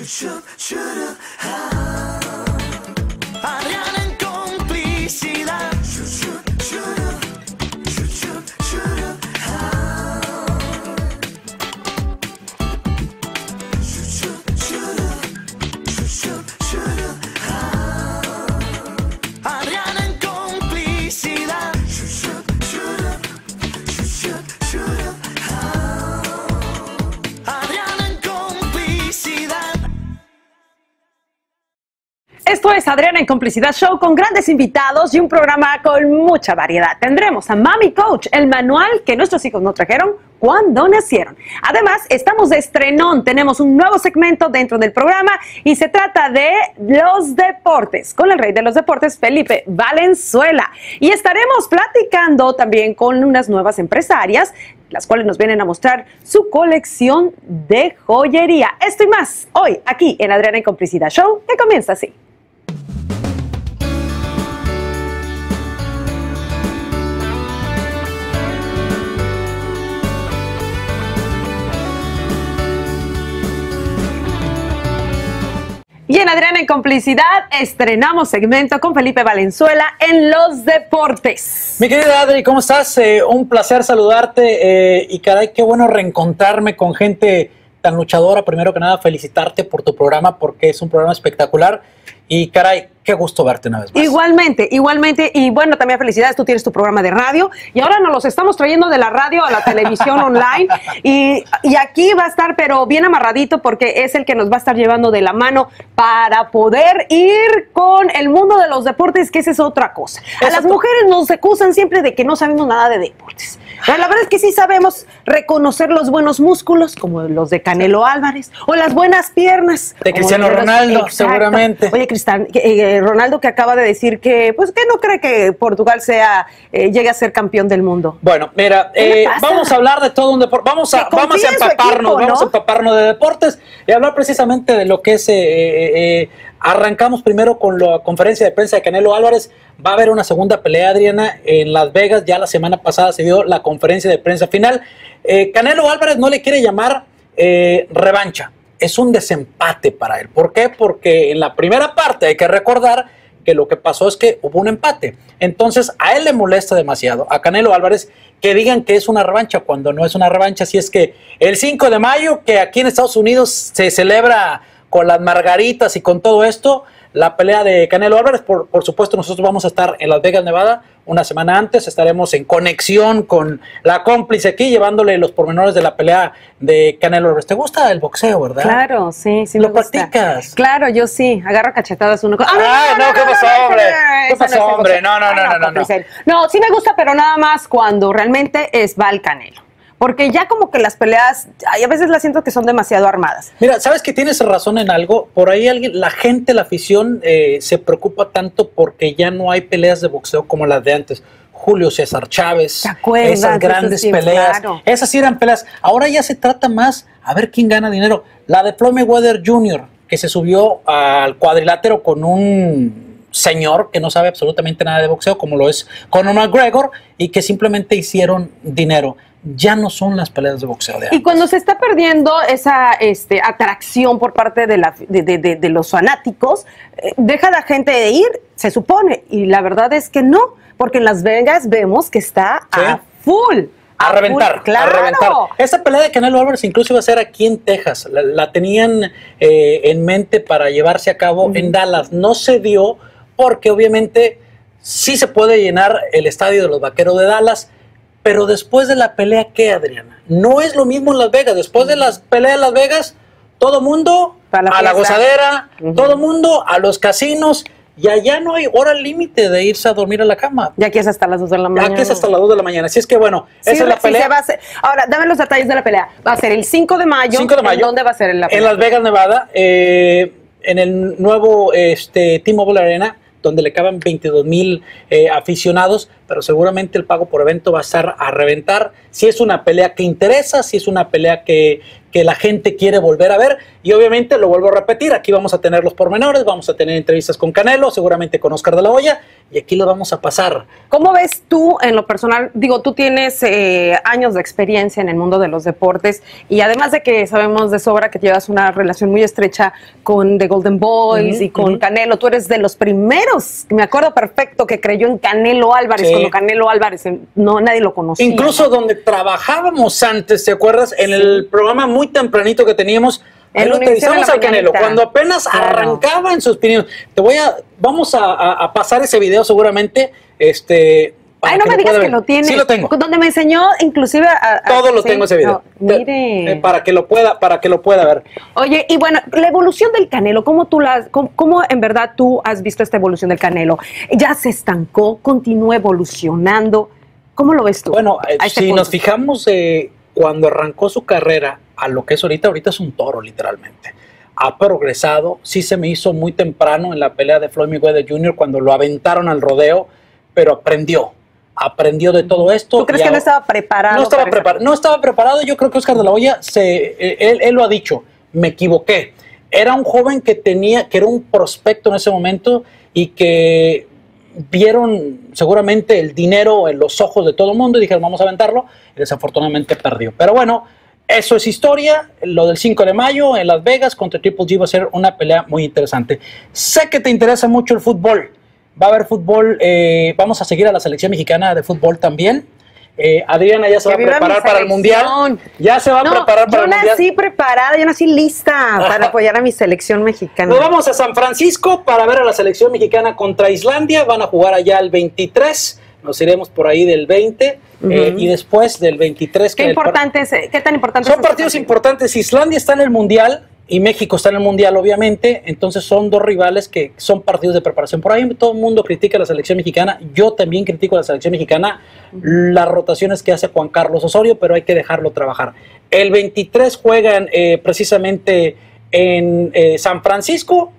Adriana en Complicidad. Esto es Adriana en Complicidad Show con grandes invitados y un programa con mucha variedad. Tendremos a Mami Coach, el manual que nuestros hijos no trajeron cuando nacieron. Además, estamos de estrenón, tenemos un nuevo segmento dentro del programa y se trata de los deportes, con el rey de los deportes, Felipe Valenzuela. Y estaremos platicando también con unas nuevas empresarias, las cuales nos vienen a mostrar su colección de joyería. Esto y más, hoy aquí en Adriana en Complicidad Show, que comienza así. Y en Adriana en Complicidad estrenamos segmento con Felipe Valenzuela en los deportes. Mi querida Adri, ¿cómo estás? Un placer saludarte y caray, qué bueno reencontrarme con gente tan luchadora. Primero que nada, felicitarte por tu programa porque es un programa espectacular y caray, qué gusto verte una vez más. Igualmente, igualmente. Y bueno, también felicidades, tú tienes tu programa de radio y ahora nos los estamos trayendo de la radio a la televisión online y aquí va a estar pero bien amarradito porque es el que nos va a estar llevando de la mano para poder ir con el mundo de los deportes, que esa es otra cosa. A las mujeres nos acusan siempre de que no sabemos nada de deportes. Pero la verdad es que sí sabemos reconocer los buenos músculos, como los de Canelo Álvarez, o las buenas piernas. De Cristiano Ronaldo, exacto, seguramente. Oye, Cristiano Ronaldo, que acaba de decir que, pues, que no cree que Portugal sea, llegue a ser campeón del mundo. Bueno, mira, vamos a hablar de todo un deporte, vamos a empaparnos, equipo, ¿no? Vamos a empaparnos de deportes y hablar precisamente de lo que es, arrancamos primero con la conferencia de prensa de Canelo Álvarez. Va a haber una segunda pelea, Adriana, en Las Vegas. Ya la semana pasada se dio la conferencia de prensa final. Canelo Álvarez no le quiere llamar revancha. Es un desempate para él. ¿Por qué? Porque en la primera parte hay que recordar que lo que pasó es que hubo un empate. Entonces a él le molesta demasiado, a Canelo Álvarez, que digan que es una revancha cuando no es una revancha. Si es que el 5 de mayo, que aquí en Estados Unidos se celebra con las margaritas y con todo esto, la pelea de Canelo Álvarez, por supuesto nosotros vamos a estar en Las Vegas, Nevada, una semana antes, estaremos en conexión con la cómplice aquí, llevándole los pormenores de la pelea de Canelo Álvarez. ¿Te gusta el boxeo, verdad? Claro, sí, sí me gusta. ¿Lo practicas? Claro, yo sí, agarro cachetadas uno con... ¡Ay, no, qué pasó, hombre! ¿Qué pasó, hombre? No, no, no, no, no. No, sí me gusta, pero nada más cuando realmente va el Canelo. Porque ya como que las peleas, a veces las siento que son demasiado armadas. Mira, ¿sabes que tienes razón en algo? Por ahí alguien, la gente, la afición se preocupa tanto porque ya no hay peleas de boxeo como las de antes. Julio César Chávez, ¿te acuerdas? Esas grandes peleas, claro. Esas sí eran peleas. Ahora ya se trata más a ver quién gana dinero. La de Floyd Mayweather Jr., que se subió al cuadrilátero con un señor que no sabe absolutamente nada de boxeo, como lo es Conor McGregor, y que simplemente hicieron dinero. Ya no son las peleas de boxeo de antes. Y cuando se está perdiendo esa atracción por parte de los fanáticos, deja la gente de ir, se supone, y la verdad es que no, porque en Las Vegas vemos que está ¿sí? a full. A reventar, claro. A reventar. Esa pelea de Canelo Álvarez incluso iba a ser aquí en Texas. La tenían en mente para llevarse a cabo en Dallas. No se dio, porque obviamente sí se puede llenar el estadio de los Vaqueros de Dallas, pero después de la pelea, ¿qué, Adriana? No es lo mismo en Las Vegas. Después de las peleas de Las Vegas, todo mundo a la gozadera, todo mundo a los casinos, y allá no hay hora límite de irse a dormir a la cama. Y aquí es hasta las 2 de la mañana. Aquí es hasta las 2 de la mañana. Así es que bueno, sí, esa es la pelea. Va a ser. Ahora, dame los detalles de la pelea. Va a ser el 5 de mayo. 5 de mayo. ¿En dónde va a ser la pelea? En Las Vegas, Nevada, en el nuevo T-Mobile Arena, donde le caben 22,000 aficionados, pero seguramente el pago por evento va a estar a reventar. Si es una pelea que interesa, si es una pelea que la gente quiere volver a ver, y obviamente, lo vuelvo a repetir, aquí vamos a tener los pormenores, vamos a tener entrevistas con Canelo, seguramente con Oscar de la Hoya, y aquí lo vamos a pasar. ¿Cómo ves tú en lo personal? Digo, tú tienes años de experiencia en el mundo de los deportes, y además de que sabemos de sobra que llevas una relación muy estrecha con The Golden Boys y con Canelo, tú eres de los primeros, me acuerdo perfecto, que creyó en Canelo Álvarez, sí. Cuando Canelo Álvarez, no, nadie lo conocía. Incluso donde trabajábamos antes, ¿te acuerdas? En el programa muy tempranito que teníamos, lo utilizamos al Canelo, cuando apenas arrancaba en sus pininos. Te voy a, vamos a pasar ese video seguramente, ay, no me digas que lo tienes. Sí lo tengo. Donde me enseñó inclusive a todo lo tengo ese video. No, mire. Para que lo pueda ver. Oye, y bueno, la evolución del Canelo, ¿cómo tú la, cómo en verdad tú has visto esta evolución del Canelo? ¿Ya se estancó? ¿Continúa evolucionando? ¿Cómo lo ves tú? Bueno, si nos fijamos cuando arrancó su carrera a lo que es ahorita, ahorita es un toro literalmente. Ha progresado, sí se me hizo muy temprano en la pelea de Floyd Mayweather Jr. cuando lo aventaron al rodeo, pero aprendió. Aprendió de todo esto. ¿Tú crees que no estaba preparado? No estaba preparado. No estaba preparado. Yo creo que Oscar de la Hoya, él lo ha dicho, me equivoqué. Era un joven que tenía, que era un prospecto en ese momento y que vieron seguramente el dinero en los ojos de todo el mundo y dijeron, vamos a aventarlo. Y desafortunadamente perdió. Pero bueno, eso es historia. Lo del 5 de mayo en Las Vegas contra Triple G va a ser una pelea muy interesante. Sé que te interesa mucho el fútbol. Va a haber fútbol, vamos a seguir a la selección mexicana de fútbol también. Adriana ya se va a preparar para el Mundial. Ya se va a preparar para el Mundial. Yo nací preparada, yo nací lista para apoyar a mi selección mexicana. Nos vamos a San Francisco para ver a la selección mexicana contra Islandia. Van a jugar allá el 23. Nos iremos por ahí del 20 y después del 23. ¿Qué, ¿qué tan importante es? Son partidos importantes. Islandia está en el Mundial y México está en el Mundial, obviamente. Entonces son dos rivales que son partidos de preparación. Por ahí todo el mundo critica a la selección mexicana. Yo también critico a la selección mexicana. Las rotaciones que hace Juan Carlos Osorio, pero hay que dejarlo trabajar. El 23 juegan precisamente en San Francisco,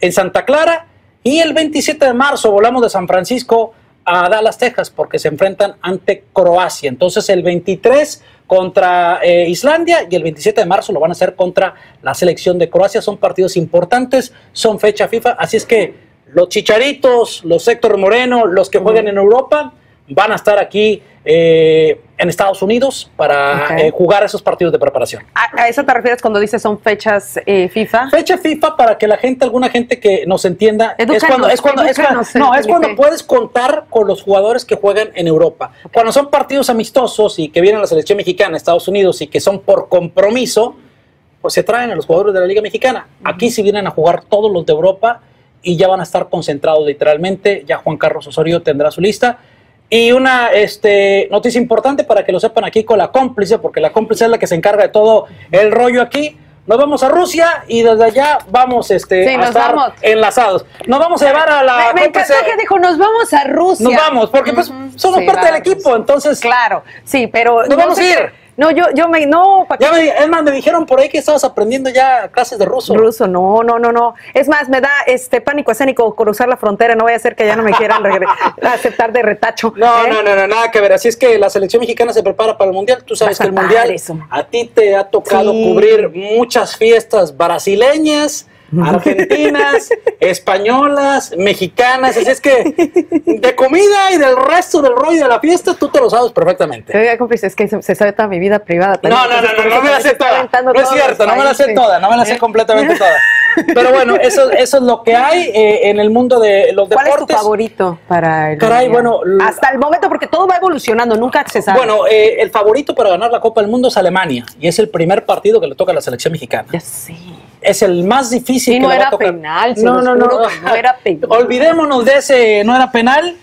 en Santa Clara. Y el 27 de marzo volamos de San Francisco a Dallas, Texas, porque se enfrentan ante Croacia. Entonces el 23 contra Islandia y el 27 de marzo lo van a hacer contra la selección de Croacia. Son partidos importantes, son fecha FIFA, así es que los Chicharitos, los Héctor Moreno, los que juegan en Europa, van a estar aquí en Estados Unidos para jugar esos partidos de preparación. ¿A eso te refieres cuando dices son fechas FIFA? Fecha FIFA, para que la gente, alguna gente que nos entienda, es cuando puedes contar con los jugadores que juegan en Europa. Cuando son partidos amistosos y que vienen a la selección mexicana, Estados Unidos, y que son por compromiso, pues se traen a los jugadores de la Liga Mexicana. Aquí sí vienen a jugar todos los de Europa y ya van a estar concentrados literalmente. Ya Juan Carlos Osorio tendrá su lista. Y una noticia importante para que lo sepan aquí con la cómplice, porque la cómplice es la que se encarga de todo el rollo aquí. Nos vamos a Rusia y desde allá vamos a estar enlazados. Nos vamos a llevar a la cómplice. Me encantó que dijo, nos vamos a Rusia. Nos vamos, porque pues somos parte del equipo, entonces. Claro, sí, pero. Nos vamos a ir. No, yo me... No, Paco. Es más, me dijeron por ahí que estabas aprendiendo ya clases de ruso. Ruso, no. Es más, me da pánico escénico cruzar la frontera. No vaya a ser que ya no me quieran aceptar de retacho. No, no, nada que ver. Así es que la selección mexicana se prepara para el Mundial. Tú sabes que el Mundial, a ti te ha tocado cubrir muchas fiestas brasileñas, argentinas, españolas, mexicanas, así es que de comida y del resto del rollo de la fiesta tú te lo sabes perfectamente. Oiga, cómplice, es que se sabe toda mi vida privada. No me la sé toda. No es cierto, no me la sé toda, no me la sé completamente toda. Pero bueno, eso es lo que hay en el mundo de los deportes. ¿Cuál es tu favorito para el bueno, hasta el momento, porque todo va evolucionando, nunca se sabe. Bueno, el favorito para ganar la Copa del Mundo es Alemania y es el primer partido que le toca a la selección mexicana. Ya sé. Es el más difícil. Sí, no era penal. No era penal. Olvidémonos de ese, no era penal.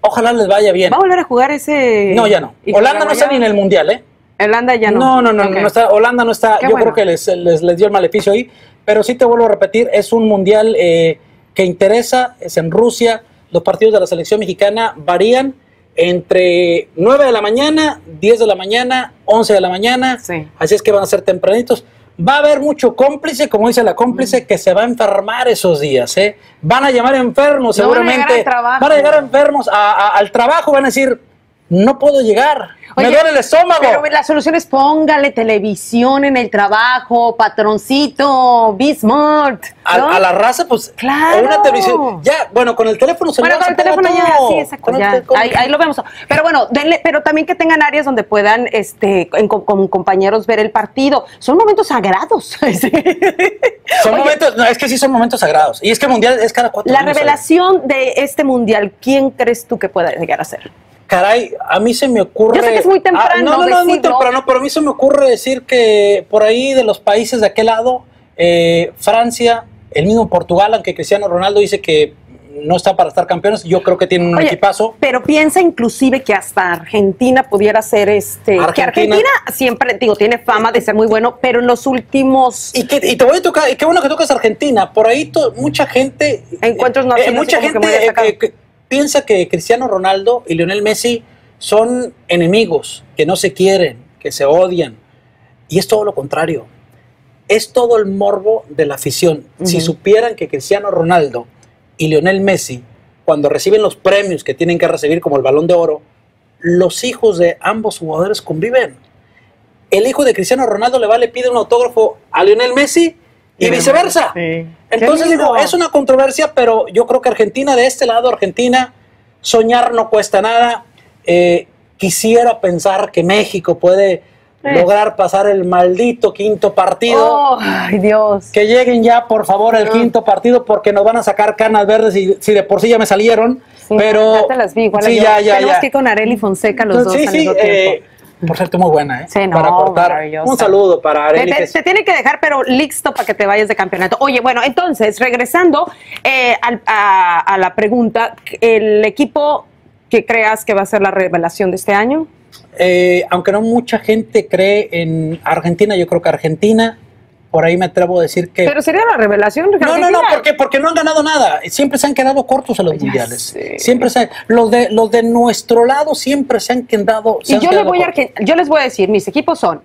Ojalá les vaya bien. ¿Va a volver a jugar ese? No, ya no. Holanda no está ni en el Mundial, ¿eh? Holanda ya no. No está, Holanda no está. Yo creo que les dio el maleficio ahí. Pero sí te vuelvo a repetir, es un Mundial que interesa, es en Rusia. Los partidos de la selección mexicana varían entre 9 de la mañana, 10 de la mañana, 11 de la mañana. Sí. Así es que van a ser tempranitos. Va a haber mucho cómplice, como dice la cómplice, que se va a enfermar esos días, ¿eh? Van a llamar enfermos, no seguramente. Van a llegar enfermos al trabajo, van a decir, no puedo llegar. Oye, me duele el estómago. Pero la solución es póngale televisión en el trabajo, patroncito, Bismarck, ¿no? A la raza, pues, claro. Una televisión. Ya, bueno, con el teléfono se bueno, con el teléfono todo. Ya, sí, exacto, ya. Ahí lo vemos. Pero bueno, denle, pero también que tengan áreas donde puedan, con compañeros ver el partido. Son momentos sagrados. Son Oye, momentos, no, es que sí son momentos sagrados. Y es que mundial es cada 4 años. La revelación de este mundial, ¿quién crees tú que pueda llegar a ser? Caray, a mí se me ocurre... Yo sé que es muy temprano. No, es muy temprano, pero a mí se me ocurre decir que por ahí de los países de aquel lado, Francia, el mismo Portugal, aunque Cristiano Ronaldo dice que no está para estar campeones, yo creo que tienen un equipazo. Pero piensa inclusive que hasta Argentina pudiera ser que Argentina siempre, digo, tiene fama de ser muy bueno, pero en los últimos... Y te voy a tocar, y qué bueno que tocas Argentina, por ahí mucha gente... Encuentros nacionales. Mucha gente... piensa que Cristiano Ronaldo y Lionel Messi son enemigos, que no se quieren, que se odian. Y es todo lo contrario. Es todo el morbo de la afición. Si supieran que Cristiano Ronaldo y Lionel Messi, cuando reciben los premios que tienen que recibir como el Balón de Oro, los hijos de ambos jugadores conviven. El hijo de Cristiano Ronaldo le pide un autógrafo a Lionel Messi y viceversa. Sí. Entonces digo, es una controversia, pero yo creo que Argentina, de este lado, Argentina, soñar no cuesta nada. Quisiera pensar que México puede lograr pasar el maldito 5º partido. Oh, ¡ay, Dios! Que lleguen ya, por favor, el 5º partido, porque nos van a sacar canas verdes, y si de por sí ya me salieron. Sí, pero ya las vi, igual sí, ya. Tenemos que ir con Arely Fonseca los dos al mismo tiempo. Por cierto, muy buena, ¿eh? Sí, no, para cortar. Un saludo para Arely. Te tiene que dejar, pero listo para que te vayas de campeonato. Oye, bueno, entonces, regresando a la pregunta, ¿el equipo que creas que va a ser la revelación de este año? Aunque no mucha gente cree en Argentina, yo creo que Argentina, por ahí me atrevo a decir que... Pero sería la revelación. No, porque no han ganado nada. Siempre se han quedado cortos en los mundiales. Sé. Siempre los de nuestro lado siempre se han quedado. Y yo les voy a decir, mis equipos son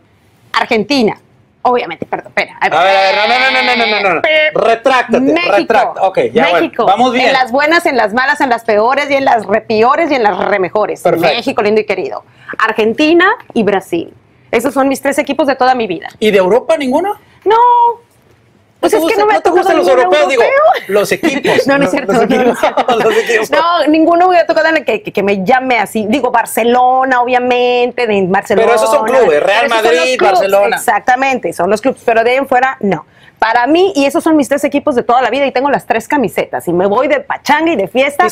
Argentina, obviamente, perdón, espera. No. Retráctate, México, okay, ya, México. Bueno, vamos bien. En las buenas, en las malas, en las peores y en las repiores y en las remejores. Perfecto. México lindo y querido. Argentina y Brasil. Esos son mis 3 equipos de toda mi vida. ¿Y de Europa ninguno? No. Pues es que no me ha tocado. ¿No te gustan los europeos? Digo, los equipos. No, no es cierto. No, ninguno me ha tocado que me llame así. Digo, Barcelona, obviamente, de Barcelona. Pero esos son clubes, Real Madrid, Barcelona. Exactamente, son los clubes, pero de ahí en fuera, no. Para mí, y esos son mis 3 equipos de toda la vida, y tengo las 3 camisetas, y me voy de pachanga y de fiesta.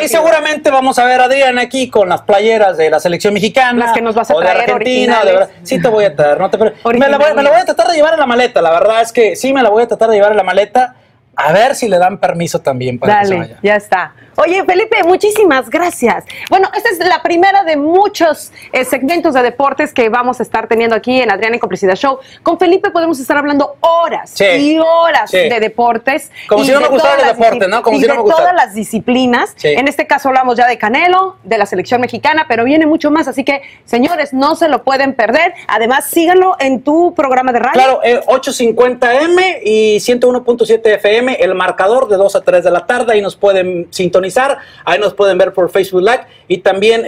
Y seguramente vamos a ver a Adriana aquí con las playeras de la selección mexicana. Las que nos vas a traer, de Argentina, de verdad. Sí te voy a traer, no te preocupes. Me la voy a tratar de llevar en la maleta, la verdad es que sí me la voy a tratar de llevar en la maleta. A ver si le dan permiso también para que se vaya. Ya está. Oye, Felipe, muchísimas gracias. Bueno, esta es la primera de muchos segmentos de deportes que vamos a estar teniendo aquí en Adriana en Complicidad Show. Con Felipe podemos estar hablando horas y horas de deportes. Como si no me gustara el deporte, ¿no? Como si no me gustara. Todas las disciplinas. Sí. En este caso hablamos ya de Canelo, de la selección mexicana, pero viene mucho más. Así que, señores, no se lo pueden perder. Además, síganlo en tu programa de radio. Claro, 850M y 101.7 FM, el marcador de 2 a 3 de la tarde. Ahí nos pueden sintonizar. Ahí nos pueden ver por Facebook Live, y también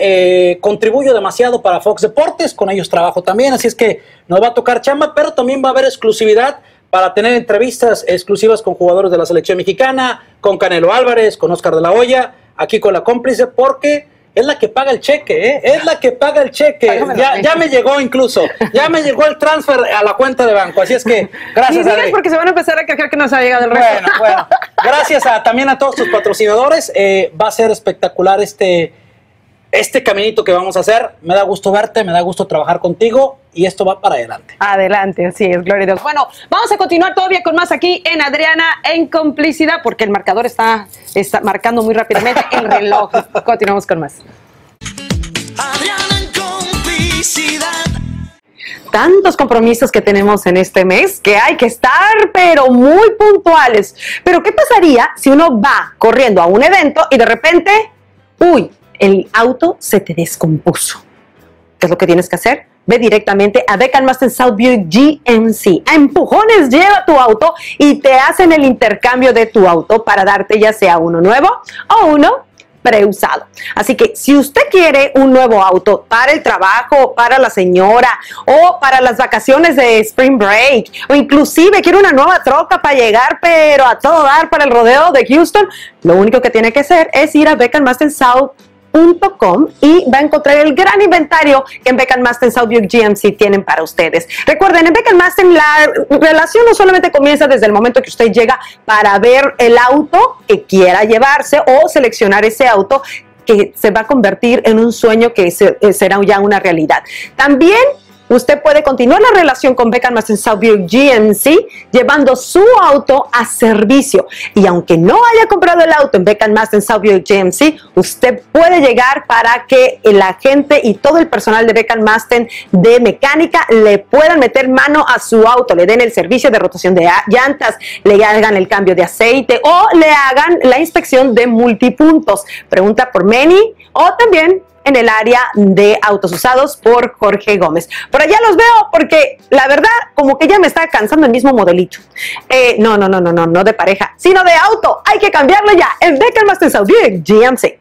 contribuyo demasiado para Fox Deportes, con ellos trabajo también, así es que nos va a tocar chamba, pero también va a haber exclusividad para tener entrevistas exclusivas con jugadores de la selección mexicana, con Canelo Álvarez, con Oscar de la Hoya, aquí con la cómplice, porque... Es la que paga el cheque, ¿eh? Es la que paga el cheque. Ya me llegó incluso. Ya me llegó el transfer a la cuenta de banco. Así es que, gracias a... porque se van a empezar a quejar que nos ha llegado el resto. Bueno. Gracias también a todos tus patrocinadores. Va a ser espectacular este caminito que vamos a hacer. Me da gusto verte, me da gusto trabajar contigo. Y esto va para adelante. Adelante, así es, gloria a Dios. Bueno, vamos a continuar todavía con más aquí en Adriana en Complicidad, porque el marcador está marcando muy rápidamente el reloj. Continuamos con más. Adriana en Complicidad. Tantos compromisos que tenemos en este mes que hay que estar, pero muy puntuales. Pero, ¿qué pasaría si uno va corriendo a un evento y de repente, uy, el auto se te descompuso? ¿qué es lo que tienes que hacer? Ve directamente a Beckham Master Southview GMC. A empujones lleva tu auto y te hacen el intercambio de tu auto para darte ya sea uno nuevo o uno preusado. Así que si usted quiere un nuevo auto para el trabajo, para la señora o para las vacaciones de Spring Break, o inclusive quiere una nueva troca para llegar pero a todo dar para el rodeo de Houston, lo único que tiene que hacer es ir a Beckham Master Southview.com y va a encontrar el gran inventario que en Beckham Master Southview GMC tienen para ustedes. Recuerden, en Beckham Master la relación no solamente comienza desde el momento que usted llega para ver el auto que quiera llevarse o seleccionar ese auto que se va a convertir en un sueño que será ya una realidad. También usted puede continuar la relación con Beckham Master Southview GMC llevando su auto a servicio. Y aunque no haya comprado el auto en Beckham Master Southview GMC, usted puede llegar para que la gente y todo el personal de Beckham Master de mecánica le puedan meter mano a su auto, le den el servicio de rotación de llantas, le hagan el cambio de aceite o le hagan la inspección de multipuntos. Pregunta por Manny o también en el área de autos usados por Jorge Gómez. Por allá los veo porque la verdad como que ya me está cansando el mismo modelito. No de pareja, sino de auto. Hay que cambiarlo ya en Beckham Master Southview GMC.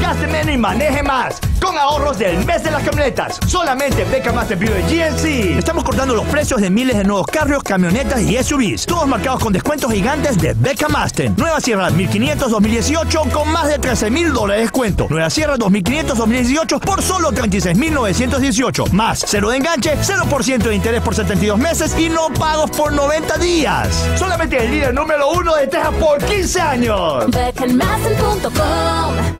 Gaste menos y maneje más con ahorros del mes de las camionetas. Solamente Beckham Master Southview GMC. Estamos cortando los precios de miles de nuevos carros, camionetas y SUVs. Todos marcados con descuentos gigantes de Beckham Master. Nueva Sierra 1500 2018 con más de $13,000 de descuento. Nueva Sierra 2500 2018 por solo $36,918. Más cero de enganche, 0% de interés por 72 meses y no pagos por 90 días. Solamente el líder número 1 de Texas por 15 años. BeckhamMaster.com.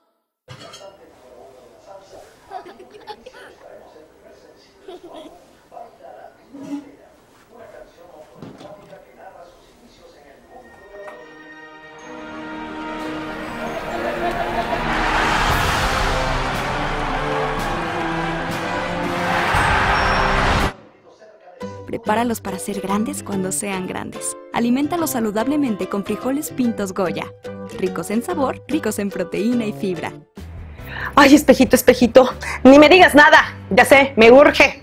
Prepáralos para ser grandes cuando sean grandes. Aliméntalos saludablemente con frijoles pintos Goya. Ricos en sabor, ricos en proteína y fibra. Ay, espejito, espejito, ni me digas nada. Ya sé, me urge.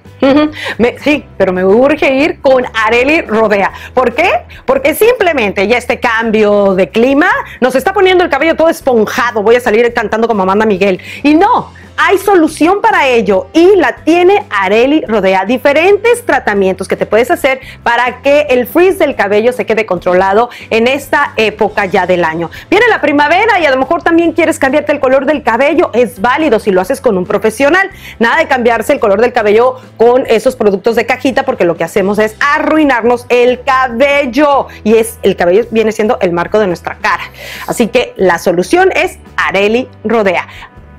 Sí, pero me urge ir con Areli Rodea. ¿Por qué? Porque simplemente ya este cambio de clima nos está poniendo el cabello todo esponjado. Voy a salir cantando como Amanda Miguel. Y no, hay solución para ello y la tiene Areli Rodea. Diferentes tratamientos que te puedes hacer para que el frizz del cabello se quede controlado en esta época ya del año. Viene la primavera y a lo mejor también quieres cambiarte el color del cabello. Es válido si lo haces con un profesional. Nada de cambiarse el color del cabello con esos productos de cajita, porque lo que hacemos es arruinarnos el cabello, y el cabello viene siendo el marco de nuestra cara. Así que la solución es Areli Rodea.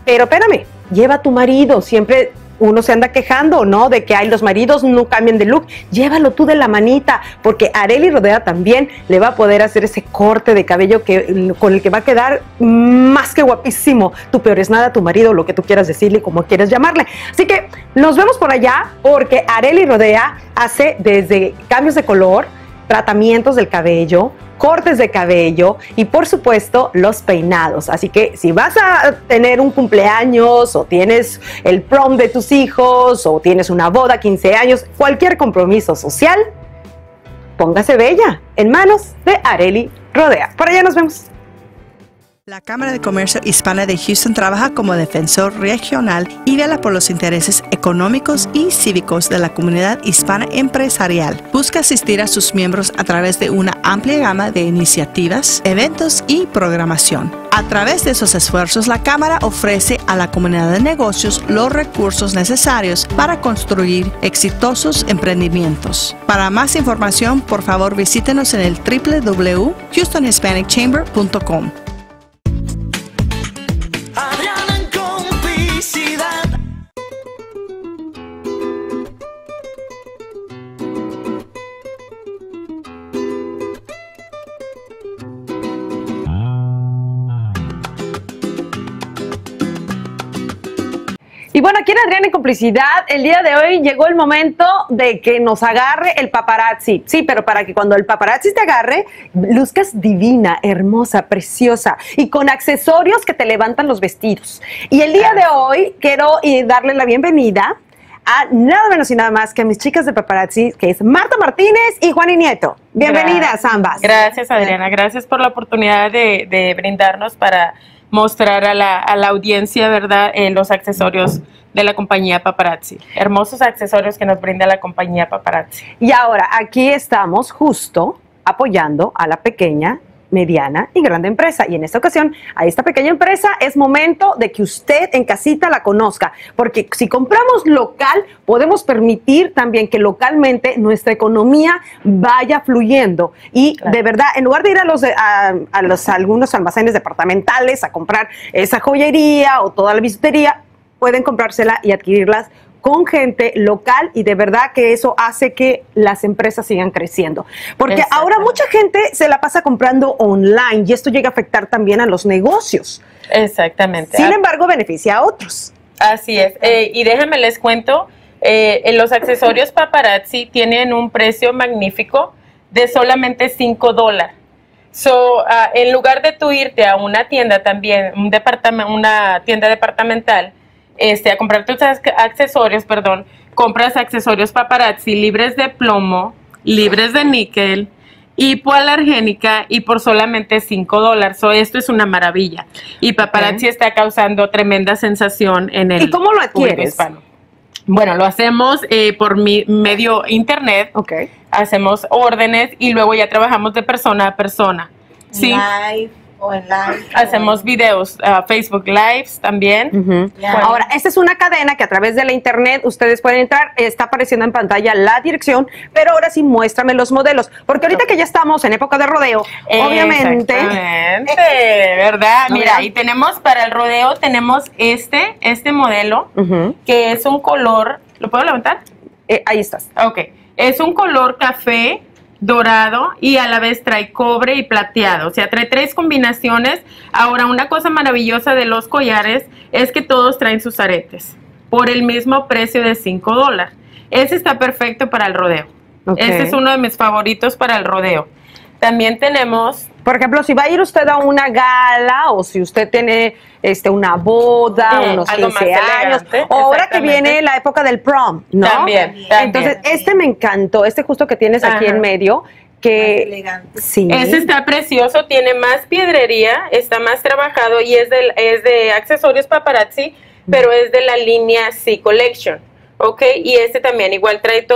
Pero espérame, lleva a tu marido. Siempre uno se anda quejando, ¿no?, de que hay los maridos no cambian de look. Llévalo tú de la manita, porque Areli Rodea también le va a poder hacer ese corte de cabello con el que va a quedar más que guapísimo. Tu peor es nada, tu marido, lo que tú quieras decirle, como quieras llamarle. Así que nos vemos por allá, porque Areli Rodea hace desde cambios de color, tratamientos del cabello, cortes de cabello y por supuesto los peinados. Así que si vas a tener un cumpleaños o tienes el prom de tus hijos o tienes una boda, 15 años, cualquier compromiso social, póngase bella en manos de Areli Rodea. Por allá nos vemos. La Cámara de Comercio Hispana de Houston trabaja como defensor regional y vela por los intereses económicos y cívicos de la comunidad hispana empresarial. Busca asistir a sus miembros a través de una amplia gama de iniciativas, eventos y programación. A través de esos esfuerzos, la Cámara ofrece a la comunidad de negocios los recursos necesarios para construir exitosos emprendimientos. Para más información, por favor, visítenos en el www.houstonhispanicchamber.com. Adriana en Complicidad. Y bueno, aquí en Adriana en Complicidad, el día de hoy llegó el momento de que nos agarre el paparazzi. Sí, pero para que cuando el paparazzi te agarre, luzcas divina, hermosa, preciosa y con accesorios que te levantan los vestidos. Y el día de hoy quiero darle la bienvenida a nada menos y nada más que a mis chicas de Paparazzi, que es Marta Martínez y Juan Nieto. Bienvenidas ambas. Gracias, Adriana. Gracias por la oportunidad de brindarnos para mostrar a la audiencia, ¿verdad?, los accesorios de la compañía Paparazzi. Hermosos accesorios que nos brinda la compañía Paparazzi. Y ahora, aquí estamos justo apoyando a la pequeña, mediana y grande empresa. Y en esta ocasión, a esta pequeña empresa es momento de que usted en casita la conozca, porque si compramos local, podemos permitir también que localmente nuestra economía vaya fluyendo. Y claro, de verdad, en lugar de ir a algunos almacenes departamentales a comprar esa joyería o toda la bisutería, pueden comprársela y adquirirlas con gente local, y de verdad que eso hace que las empresas sigan creciendo. Porque ahora mucha gente se la pasa comprando online y esto llega a afectar también a los negocios. Exactamente. Sin embargo, beneficia a otros. Así es. Y déjenme les cuento, los accesorios Paparazzi tienen un precio magnífico de solamente $5. So, en lugar de tú irte a una tienda también, una tienda departamental, a comprar tus accesorios, compras accesorios Paparazzi libres de plomo, libres de níquel, hipoalergénica y por solamente $5. So, esto es una maravilla. Y Paparazzi está causando tremenda sensación en el... ¿Y cómo lo adquieres? Hispano. Bueno, lo hacemos por medio internet. Okay. Hacemos órdenes y luego ya trabajamos de persona a persona. ¿Sí? Live. Hacemos videos, Facebook Lives también. Bueno. Ahora, esta es una cadena que a través de la internet ustedes pueden entrar. Está apareciendo en pantalla la dirección, pero ahora sí muéstrame los modelos, porque ahorita que ya estamos en época de rodeo, obviamente. ¿Verdad? Mira, y tenemos para el rodeo, tenemos este modelo, que es un color, ¿lo puedo levantar? Ahí estás. Ok, es un color café, dorado, y a la vez trae cobre y plateado, o sea, trae tres combinaciones. Ahora, una cosa maravillosa de los collares es que todos traen sus aretes por el mismo precio de $5. Ese está perfecto para el rodeo. Este es uno de mis favoritos para el rodeo. También tenemos, por ejemplo, si va a ir usted a una gala o si usted tiene una boda, unos 15 años, o ahora que viene la época del prom, ¿no? También. Entonces, me encantó, justo que tienes aquí en medio, que elegante. Sí. Ese está precioso, tiene más piedrería, está más trabajado y es de accesorios Paparazzi, pero es de la línea C Collection, ¿ok? Y este también igual trae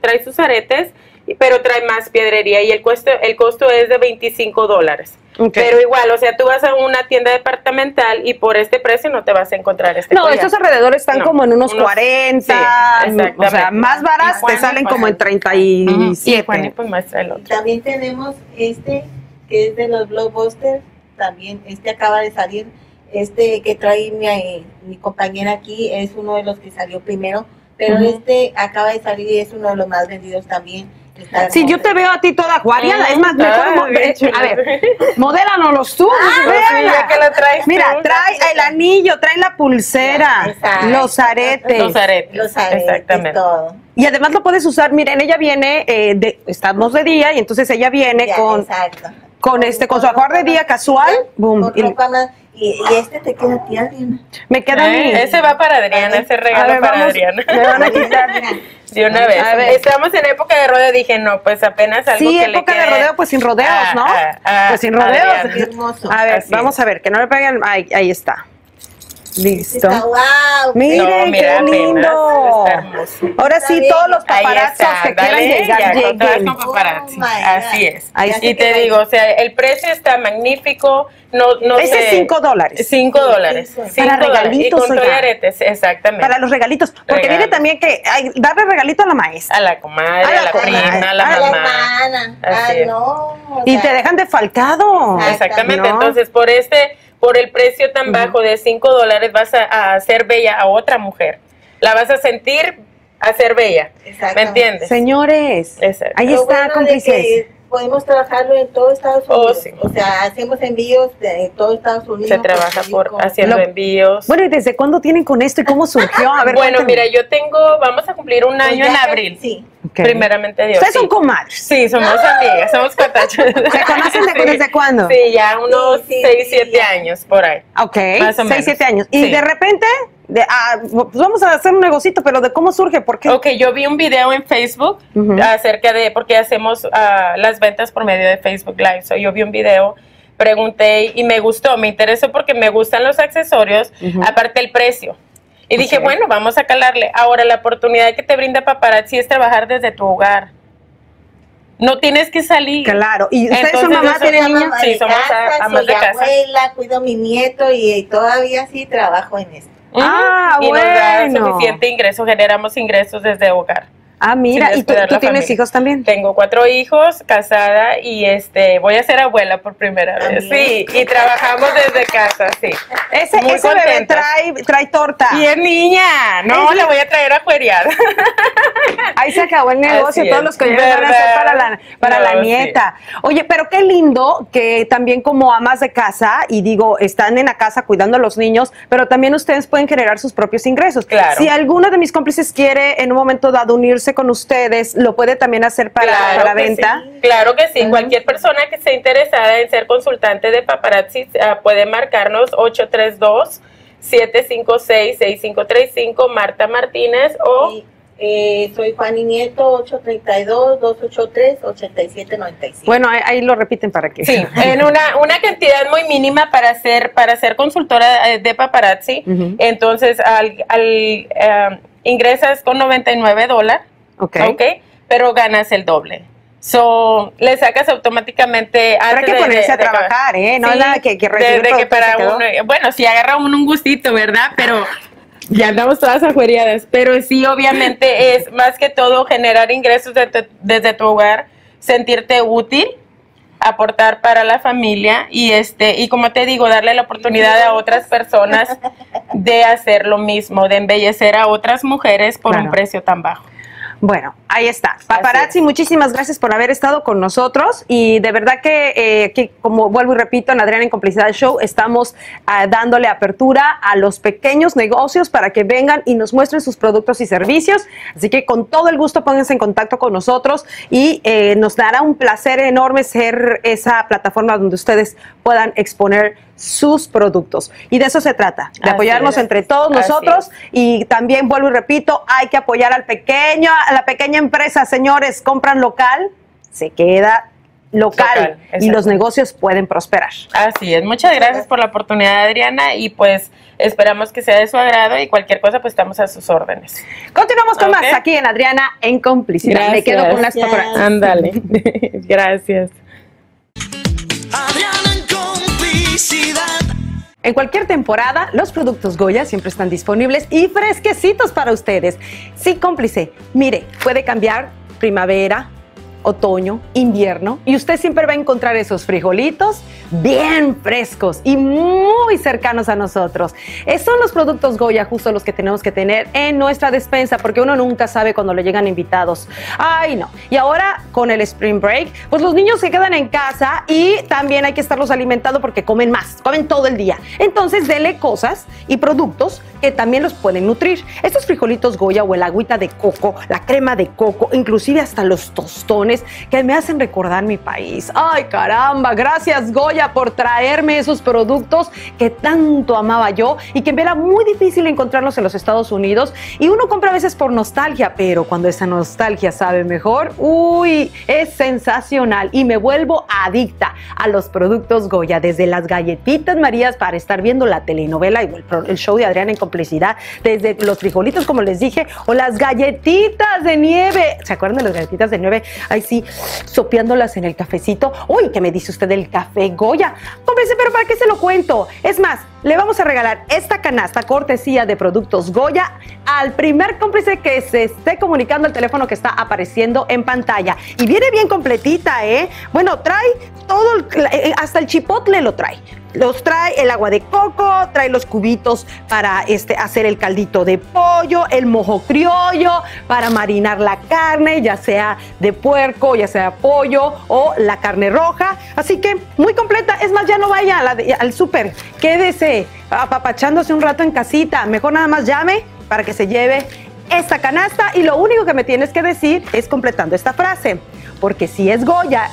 trae sus aretes, pero trae más piedrería y el costo es de $25. Pero igual, o sea, tú vas a una tienda departamental y por este precio no te vas a encontrar collar. Estos alrededores están como en unos 40, sí, o sea, más baratas te salen como en 37. También tenemos que es de los Blockbusters, también acaba de salir, que trae mi compañera aquí, es uno de los que salió primero, pero acaba de salir y es uno de los más vendidos también. Sí, yo te veo a ti toda acuariada. Es más, mejor, a ver, modélanoslos tú. Mira, trae el anillo, trae la pulsera, los aretes. Los aretes, exactamente. Todo. Y además lo puedes usar, miren, ella viene, estamos de día, y entonces ella viene con su ajuar de día casual. Boom. Y te queda a ti, Adriana. Me queda a mí. Ese va para Adriana, ese regalo para Adriana. Me van a quitar de una vez. A ver. Estamos en época de rodeo, dije, no, pues apenas algo que le época de rodeo, pues sin rodeos, ¿no? Pues sin rodeos. Qué hermoso. A ver, vamos a ver, que no le peguen. Ahí está. Listo. Wow, miren, qué lindo. Ahora sí, todos los paparazzos que quieran llegar, lleguen. Así es. Y te digo, o sea, el precio está magnífico. Ese es $5. $5. Para regalitos. Y con aretes, exactamente. Para los regalitos. Porque viene también que darle regalito a la maestra. A la comadre, a la prima, a la mamá. Y te dejan defalcado. Exactamente. Entonces, por el precio tan bajo de $5 vas a hacer bella a otra mujer. La vas a sentir hacer bella. ¿Me entiendes? Señores, ahí está, complicidad. Podemos trabajarlo en todo Estados Unidos. O sea, hacemos envíos en todo Estados Unidos. Se trabaja haciendo envíos. Bueno, ¿y desde cuándo tienen con esto y cómo surgió? A ver, bueno, mira, yo tengo, vamos a cumplir un año en abril. Sí. Primeramente Dios. Ustedes son comadres. Sí, somos amigas, somos cuatachas. ¿Se conocen desde cuándo? Sí, ya unos 6, 7 años por ahí. Ok, más o menos. 6, 7 años. Y de repente... vamos a hacer un negocito, pero de cómo surge, por qué. Ok, yo vi un video en Facebook acerca de, porque hacemos las ventas por medio de Facebook Live, so yo vi un video, pregunté y me gustó, me interesó porque me gustan los accesorios, aparte el precio. Y dije, bueno, vamos a calarle. Ahora, la oportunidad que te brinda Paparazzi es trabajar desde tu hogar. No tienes que salir. Claro. Y ustedes son mamás, tienen niños. Sí, somos amas de casa. Abuela, cuido a mi nieto y todavía sí trabajo en esto. Ah, y bueno. Y nos da suficiente ingreso, generamos ingresos desde hogar. Ah, mira, ¿y tú tienes hijos también? Tengo 4 hijos, casada, y voy a ser abuela por primera vez. Sí, y trabajamos desde casa, sí. Ese bebé trae torta. Y es niña, no, la voy a traer a juerear. Ahí se acabó el negocio, todos los que van a hacer para la nieta. Oye, pero qué lindo que también como amas de casa, y digo, están en la casa cuidando a los niños, pero también ustedes pueden generar sus propios ingresos. Claro. Si alguno de mis cómplices quiere en un momento dado unirse con ustedes, lo puede también hacer para la venta. Sí. Claro que sí, cualquier persona que esté interesada en ser consultante de Paparazzi puede marcarnos 832-756-6535, Marta Martínez, o... Sí. Soy Fanny Nieto, 832-283-8795. Bueno, ahí lo repiten para que... Sí, en una cantidad muy mínima para ser consultora de Paparazzi, entonces ingresas con $99, okay, pero ganas el doble. So, le sacas automáticamente... Pero hay que ponerse a trabajar, ¿eh? No es nada que recibir productos. Bueno, si agarra uno un gustito, ¿verdad? Pero... Ya andamos todas ajueriadas, pero sí, obviamente es más que todo generar ingresos desde tu hogar, sentirte útil, aportar para la familia y y como te digo, darle la oportunidad a otras personas de hacer lo mismo, de embellecer a otras mujeres por un precio tan bajo. Bueno, ahí está. Paparazzi, muchísimas gracias por haber estado con nosotros y de verdad que como vuelvo y repito, en Adriana en Complicidad Show estamos dándole apertura a los pequeños negocios para que vengan y nos muestren sus productos y servicios. Así que con todo el gusto pónganse en contacto con nosotros y nos dará un placer enorme ser esa plataforma donde ustedes puedan exponer sus productos. Y de eso se trata, de apoyarnos entre todos nosotros y también, vuelvo y repito, hay que apoyar al pequeño, a la pequeña empresa, señores. Compran local, se queda local y los negocios pueden prosperar. Así es, muchas gracias por la oportunidad, Adriana, y pues esperamos que sea de su agrado y cualquier cosa pues estamos a sus órdenes. Continuamos con más aquí en Adriana en Complicidad. Gracias. Me quedo con las paparazzi. Ándale, gracias. Adriana en Complicidad. En cualquier temporada, los productos Goya siempre están disponibles y fresquecitos para ustedes. Sí, cómplice, mire, puede cambiar primavera, otoño, invierno, y usted siempre va a encontrar esos frijolitos bien frescos y muy cercanos a nosotros. Son los productos Goya justo los que tenemos que tener en nuestra despensa porque uno nunca sabe cuando le llegan invitados. Ay, no. Y ahora con el Spring Break, pues los niños se quedan en casa y también hay que estarlos alimentando porque comen más, comen todo el día. Entonces, dele cosas y productos que también los pueden nutrir. Estos frijolitos Goya o el agüita de coco, la crema de coco, inclusive hasta los tostones, que me hacen recordar mi país. ¡Ay, caramba! Gracias, Goya, por traerme esos productos que tanto amaba yo y que me era muy difícil encontrarlos en los Estados Unidos. Y uno compra a veces por nostalgia, pero cuando esa nostalgia sabe mejor, ¡uy! Es sensacional y me vuelvo adicta a los productos Goya, desde las galletitas Marías para estar viendo la telenovela y el show de Adriana en Complicidad, desde los frijolitos, como les dije, o las galletitas de nieve. ¿Se acuerdan de las galletitas de nieve? Ay, sí, sopeándolas en el cafecito. Uy, ¿qué me dice usted del café Goya? Cómprese, pero ¿para qué se lo cuento? Es más, le vamos a regalar esta canasta cortesía de productos Goya al primer cómplice que se esté comunicando al teléfono que está apareciendo en pantalla. Y viene bien completita, ¿eh? Bueno, trae todo, hasta el chipotle lo trae. Los trae el agua de coco, trae los cubitos para hacer el caldito de pollo, el mojo criollo, para marinar la carne, ya sea de puerco, ya sea pollo o la carne roja. Así que muy completa. Es más, ya no vaya al súper. Quédese apapachándose un rato en casita. Mejor nada más llame para que se lleve esta canasta. Y lo único que me tienes que decir es completando esta frase. Porque si es Goya,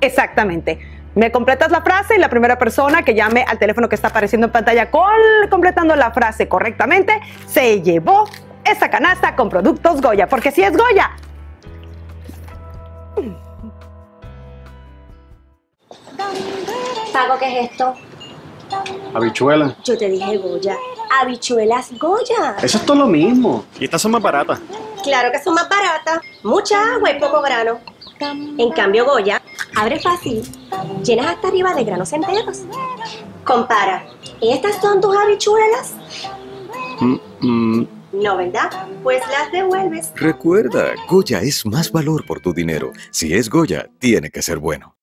exactamente. Me completas la frase y la primera persona que llame al teléfono que está apareciendo en pantalla completando la frase correctamente se llevó esta canasta con productos Goya, porque si es Goya. Paco, ¿qué es esto? Habichuelas. Yo te dije Goya. Habichuelas Goya. Eso es todo lo mismo. Y estas son más baratas. Claro que son más baratas. Mucha agua y poco grano. En cambio, Goya abre fácil, llenas hasta arriba de granos enteros. Compara, ¿estas son tus habichuelas? No, ¿verdad? Pues las devuelves. Recuerda, Goya es más valor por tu dinero. Si es Goya, tiene que ser bueno.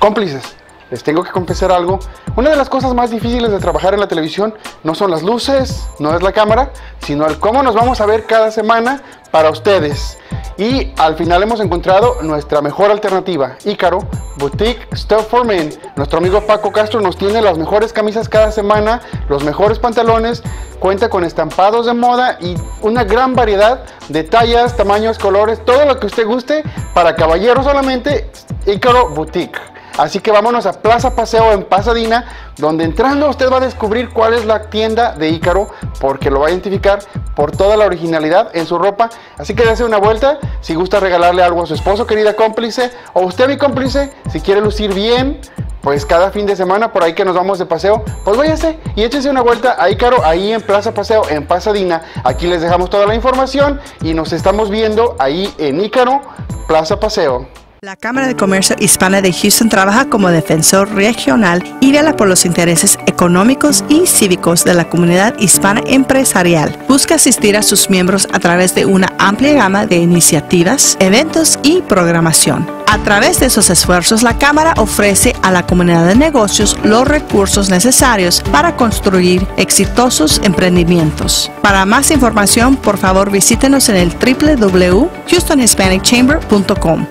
Cómplices, les tengo que confesar algo. Una de las cosas más difíciles de trabajar en la televisión no son las luces, no es la cámara, sino el cómo nos vamos a ver cada semana para ustedes. Y al final hemos encontrado nuestra mejor alternativa, Ícaro Boutique Stuff for Men. Nuestro amigo Paco Castro nos tiene las mejores camisas cada semana, los mejores pantalones, cuenta con estampados de moda y una gran variedad de tallas, tamaños, colores, todo lo que usted guste para caballeros solamente, Ícaro Boutique. Así que vámonos a Plaza Paseo en Pasadena, donde entrando usted va a descubrir cuál es la tienda de Ícaro, porque lo va a identificar por toda la originalidad en su ropa. Así que dése una vuelta, si gusta regalarle algo a su esposo, querida cómplice, o usted, mi cómplice, si quiere lucir bien, pues cada fin de semana por ahí que nos vamos de paseo, pues váyase y échense una vuelta a Ícaro, ahí en Plaza Paseo en Pasadena. Aquí les dejamos toda la información y nos estamos viendo ahí en Ícaro, Plaza Paseo. La Cámara de Comercio Hispana de Houston trabaja como defensor regional y vela por los intereses económicos y cívicos de la comunidad hispana empresarial. Busca asistir a sus miembros a través de una amplia gama de iniciativas, eventos y programación. A través de esos esfuerzos, la Cámara ofrece a la comunidad de negocios los recursos necesarios para construir exitosos emprendimientos. Para más información, por favor, visítenos en el www.houstonhispanicchamber.com.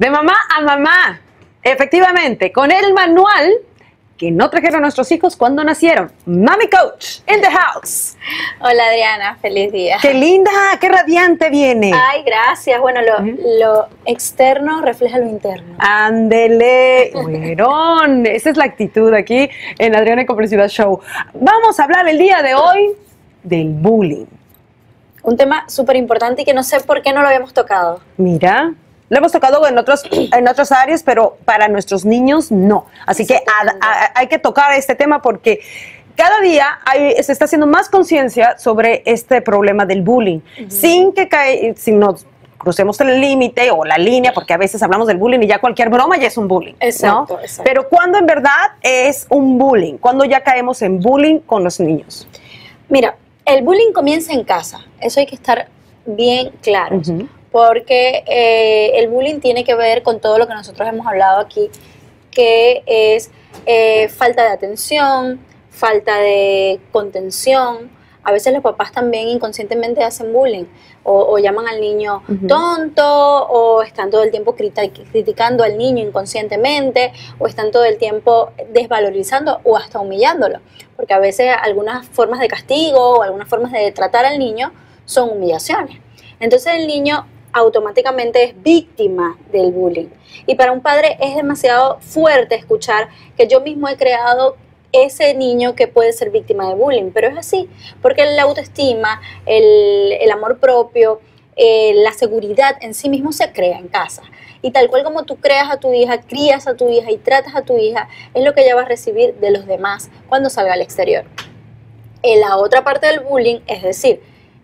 De mamá a mamá, efectivamente, con el manual que no trajeron nuestros hijos cuando nacieron. Mami Coach, in the house. Hola Adriana, feliz día. Qué linda, qué radiante viene. Ay, gracias. Bueno, lo externo refleja lo interno. Ándele, güerón. Esa es la actitud aquí en Adriana en Complicidad Show. Vamos a hablar el día de hoy del bullying. Un tema súper importante y que no sé por qué no lo habíamos tocado. Mira. Lo hemos tocado en otras áreas, pero para nuestros niños no. Así que hay que tocar este tema porque cada día se está haciendo más conciencia sobre este problema del bullying. Sin nos crucemos el límite o la línea, porque a veces hablamos del bullying y ya cualquier broma ya es un bullying. Exacto, ¿no? Exacto. Pero ¿cuándo en verdad es un bullying? ¿Cuándo ya caemos en bullying con los niños? Mira, el bullying comienza en casa. Eso hay que estar bien claros. Porque el bullying tiene que ver con todo lo que nosotros hemos hablado aquí, que es falta de atención, falta de contención. A veces los papás también inconscientemente hacen bullying o llaman al niño tonto o están todo el tiempo criticando al niño inconscientemente o están todo el tiempo desvalorizando o hasta humillándolo. Porque a veces algunas formas de castigo o algunas formas de tratar al niño son humillaciones. Entonces el niño automáticamente es víctima del bullying. Y para un padre es demasiado fuerte escuchar que yo mismo he creado ese niño que puede ser víctima de bullying. Pero es así, porque la autoestima, el amor propio, la seguridad en sí mismo se crea en casa. Y tal cual como tú creas a tu hija, crías a tu hija y tratas a tu hija, es lo que ella va a recibir de los demás cuando salga al exterior. En la otra parte del bullying, es decir,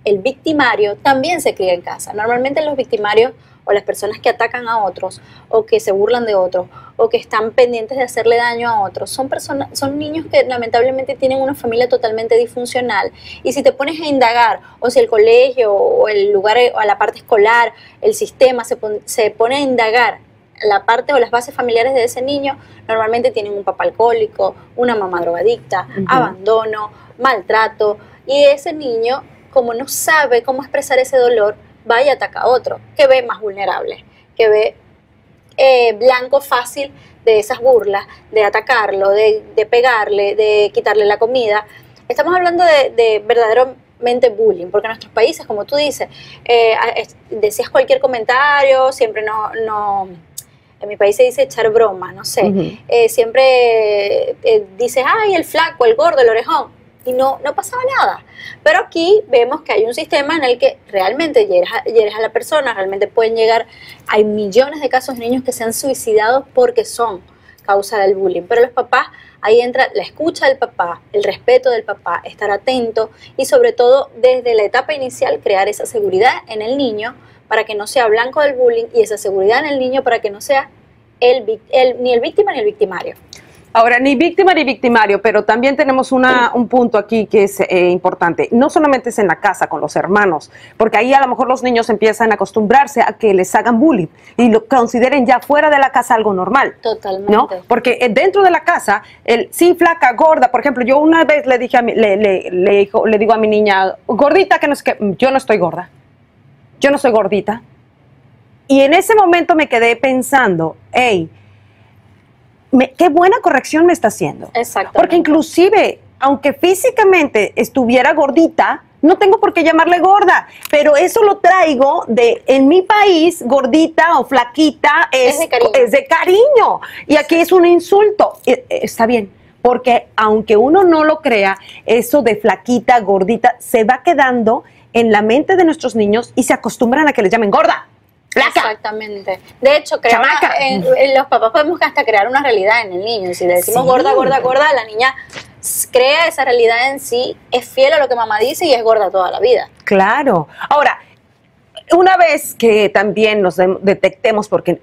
el victimario también se cría en casa. Normalmente los victimarios o las personas que atacan a otros o que se burlan de otros o que están pendientes de hacerle daño a otros son niños que lamentablemente tienen una familia totalmente disfuncional. Y si te pones a indagar o si el colegio o el lugar o la parte escolar, el sistema se pone a indagar la parte o las bases familiares de ese niño, normalmente tienen un papá alcohólico, una mamá drogadicta, abandono, maltrato, y ese niño, como no sabe cómo expresar ese dolor, va y ataca a otro, que ve más vulnerable, que ve blanco fácil de esas burlas, de atacarlo, de pegarle, de quitarle la comida. Estamos hablando de verdaderamente bullying, porque en nuestros países, como tú dices, decías cualquier comentario, siempre en mi país se dice echar broma, no sé, siempre dices, ay, el flaco, el gordo, el orejón, y no pasaba nada. Pero aquí vemos que hay un sistema en el que realmente hieres a la persona, realmente pueden llegar, hay millones de casos de niños que se han suicidado porque son causa del bullying, pero los papás, ahí entra la escucha del papá, el respeto del papá, estar atento y sobre todo desde la etapa inicial crear esa seguridad en el niño para que no sea blanco del bullying y esa seguridad en el niño para que no sea ni el víctima ni el victimario. Ahora, ni víctima ni victimario, pero también tenemos un punto aquí que es importante. No solamente es en la casa, con los hermanos, porque ahí a lo mejor los niños empiezan a acostumbrarse a que les hagan bullying y lo consideren ya fuera de la casa algo normal. Totalmente. ¿No? Porque dentro de la casa, el sí, flaca, gorda, por ejemplo, yo una vez le dije a mi, le digo a mi niña, gordita, que no es que yo no estoy gorda, yo no soy gordita. Y en ese momento me quedé pensando, hey, qué buena corrección me está haciendo. Exacto. Porque inclusive, aunque físicamente estuviera gordita, no tengo por qué llamarle gorda, pero eso lo traigo de, en mi país, gordita o flaquita es de cariño. Y aquí es un insulto. Está bien, porque aunque uno no lo crea, eso de flaquita, gordita, se va quedando en la mente de nuestros niños y se acostumbran a que les llamen gorda. Placa. Exactamente. De hecho, los papás podemos hasta crear una realidad en el niño. Si le decimos gorda, gorda, gorda, la niña crea esa realidad en sí, es fiel a lo que mamá dice y es gorda toda la vida. Claro. Ahora, una vez que también nos detectemos, porque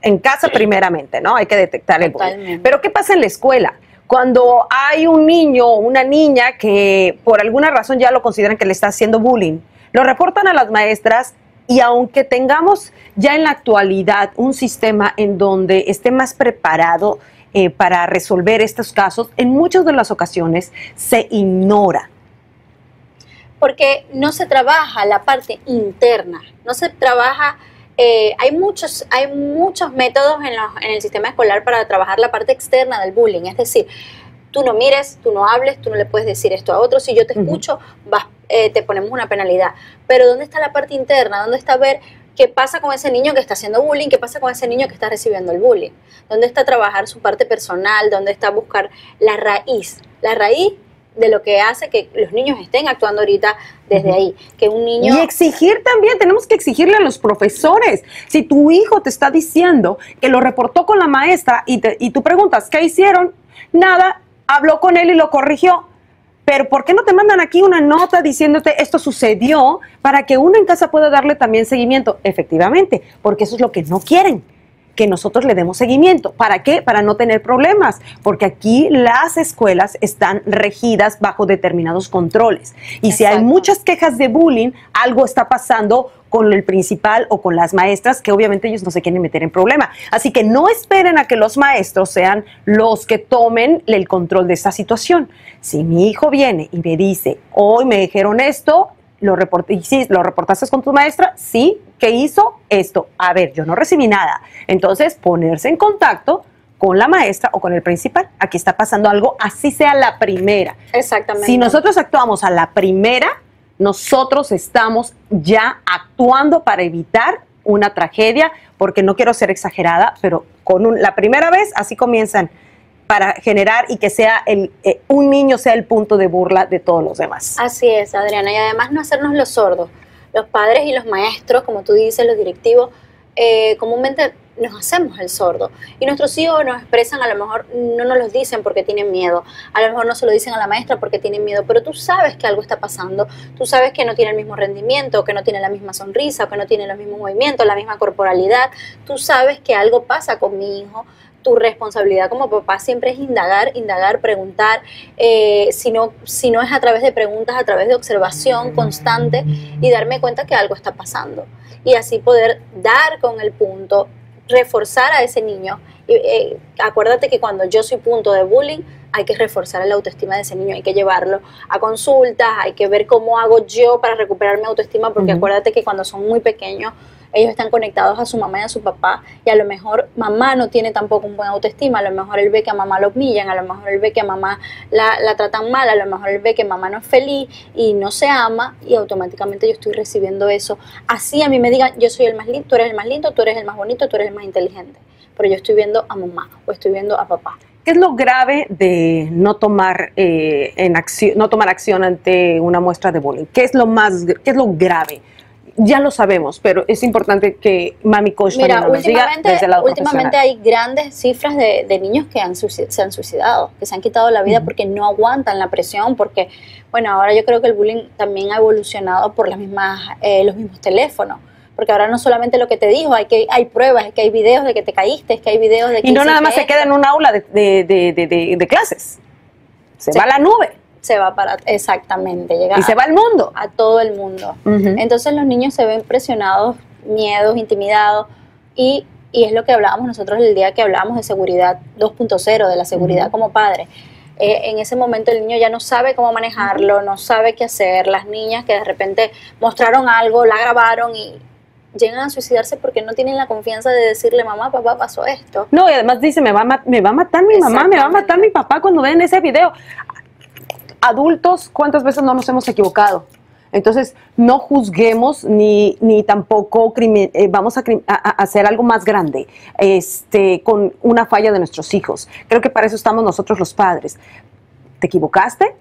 en casa primeramente, ¿no? Hay que detectar el bullying. Pero ¿qué pasa en la escuela? Cuando hay un niño o una niña que por alguna razón ya lo consideran que le está haciendo bullying, lo reportan a las maestras. Y aunque tengamos ya en la actualidad un sistema en donde esté más preparado para resolver estos casos, en muchas de las ocasiones se ignora. Porque no se trabaja la parte interna, no se trabaja, hay muchos métodos en el sistema escolar para trabajar la parte externa del bullying, es decir, tú no mires, tú no hables, tú no le puedes decir esto a otro, si yo te escucho, te ponemos una penalidad. Pero ¿dónde está la parte interna? ¿Dónde está ver qué pasa con ese niño que está haciendo bullying? ¿Qué pasa con ese niño que está recibiendo el bullying? ¿Dónde está trabajar su parte personal? ¿Dónde está buscar la raíz? La raíz de lo que hace que los niños estén actuando ahorita desde ahí. Que un niño... Y exigir también, tenemos que exigirle a los profesores. Si tu hijo te está diciendo que lo reportó con la maestra y tú preguntas, ¿qué hicieron? Nada, habló con él y lo corrigió. Pero ¿por qué no te mandan aquí una nota diciéndote esto sucedió para que uno en casa pueda darle también seguimiento? Efectivamente, porque eso es lo que no quieren, que nosotros le demos seguimiento. ¿Para qué? Para no tener problemas, porque aquí las escuelas están regidas bajo determinados controles. Y si hay muchas quejas de bullying, algo está pasando con el principal o con las maestras, que obviamente ellos no se quieren meter en problema. Así que no esperen a que los maestros sean los que tomen el control de esta situación. Si mi hijo viene y me dice, hoy me dijeron esto, ¿lo reportaste con tu maestra? Sí, ¿qué hizo? Esto. A ver, yo no recibí nada. Entonces, ponerse en contacto con la maestra o con el principal. Aquí está pasando algo, así sea la primera. Exactamente. Si nosotros actuamos a la primera, nosotros estamos ya actuando para evitar una tragedia, porque no quiero ser exagerada, pero con la primera vez así comienzan para generar y que sea un niño sea el punto de burla de todos los demás. Así es, Adriana, y además no hacernos los sordos. Los padres y los maestros, como tú dices, los directivos, comúnmente nos hacemos el sordo y nuestros hijos nos expresan, a lo mejor no nos lo dicen porque tienen miedo, a lo mejor no se lo dicen a la maestra porque tienen miedo, pero tú sabes que algo está pasando, tú sabes que no tiene el mismo rendimiento, que no tiene la misma sonrisa, que no tiene los mismos movimientos, la misma corporalidad, tú sabes que algo pasa con mi hijo. Tu responsabilidad como papá siempre es indagar, preguntar, si no es a través de preguntas, a través de observación constante y darme cuenta que algo está pasando y así poder dar con el punto, reforzar a ese niño. Acuérdate que cuando yo soy punto de bullying, hay que reforzar la autoestima de ese niño, hay que llevarlo a consultas, hay que ver cómo hago yo para recuperar mi autoestima, porque acuérdate que cuando son muy pequeños ellos están conectados a su mamá y a su papá, y a lo mejor mamá no tiene tampoco un buen autoestima, a lo mejor él ve que a mamá lo humillan, a lo mejor él ve que a mamá la tratan mal, a lo mejor él ve que mamá no es feliz y no se ama, y automáticamente yo estoy recibiendo eso. Así a mí me digan, yo soy el más lindo, tú eres el más lindo, tú eres el más bonito, tú eres el más inteligente, pero yo estoy viendo a mamá o estoy viendo a papá. ¿Qué es lo grave de no tomar, acción ante una muestra de bullying? ¿Qué es lo grave? Ya lo sabemos, pero es importante que Mami Coach nos diga desde el lado profesional. Últimamente hay grandes cifras de niños que se han suicidado, que se han quitado la vida porque no aguantan la presión, porque, bueno, ahora yo creo que el bullying también ha evolucionado por los mismos teléfonos. Porque ahora no solamente lo que te dijo, hay pruebas, es que hay videos de que te caíste, es que hay videos de que... Y no nada más se queda en un aula de clases, se va a la nube. Se va para, exactamente, llega. Y se va al mundo. A todo el mundo. Entonces los niños se ven presionados, miedos, intimidados, y es lo que hablábamos nosotros el día que hablábamos de seguridad 2.0, de la seguridad como padre. En ese momento el niño ya no sabe cómo manejarlo, no sabe qué hacer. Las niñas que de repente mostraron algo, la grabaron y llegan a suicidarse porque no tienen la confianza de decirle, mamá, papá, pasó esto. No, y además dice, me va a matar mi mamá, me va a matar mi papá cuando ven ese video. Adultos, ¿cuántas veces no nos hemos equivocado? Entonces, no juzguemos ni tampoco vamos a hacer algo más grande con una falla de nuestros hijos. Creo que para eso estamos nosotros los padres. ¿Te equivocaste?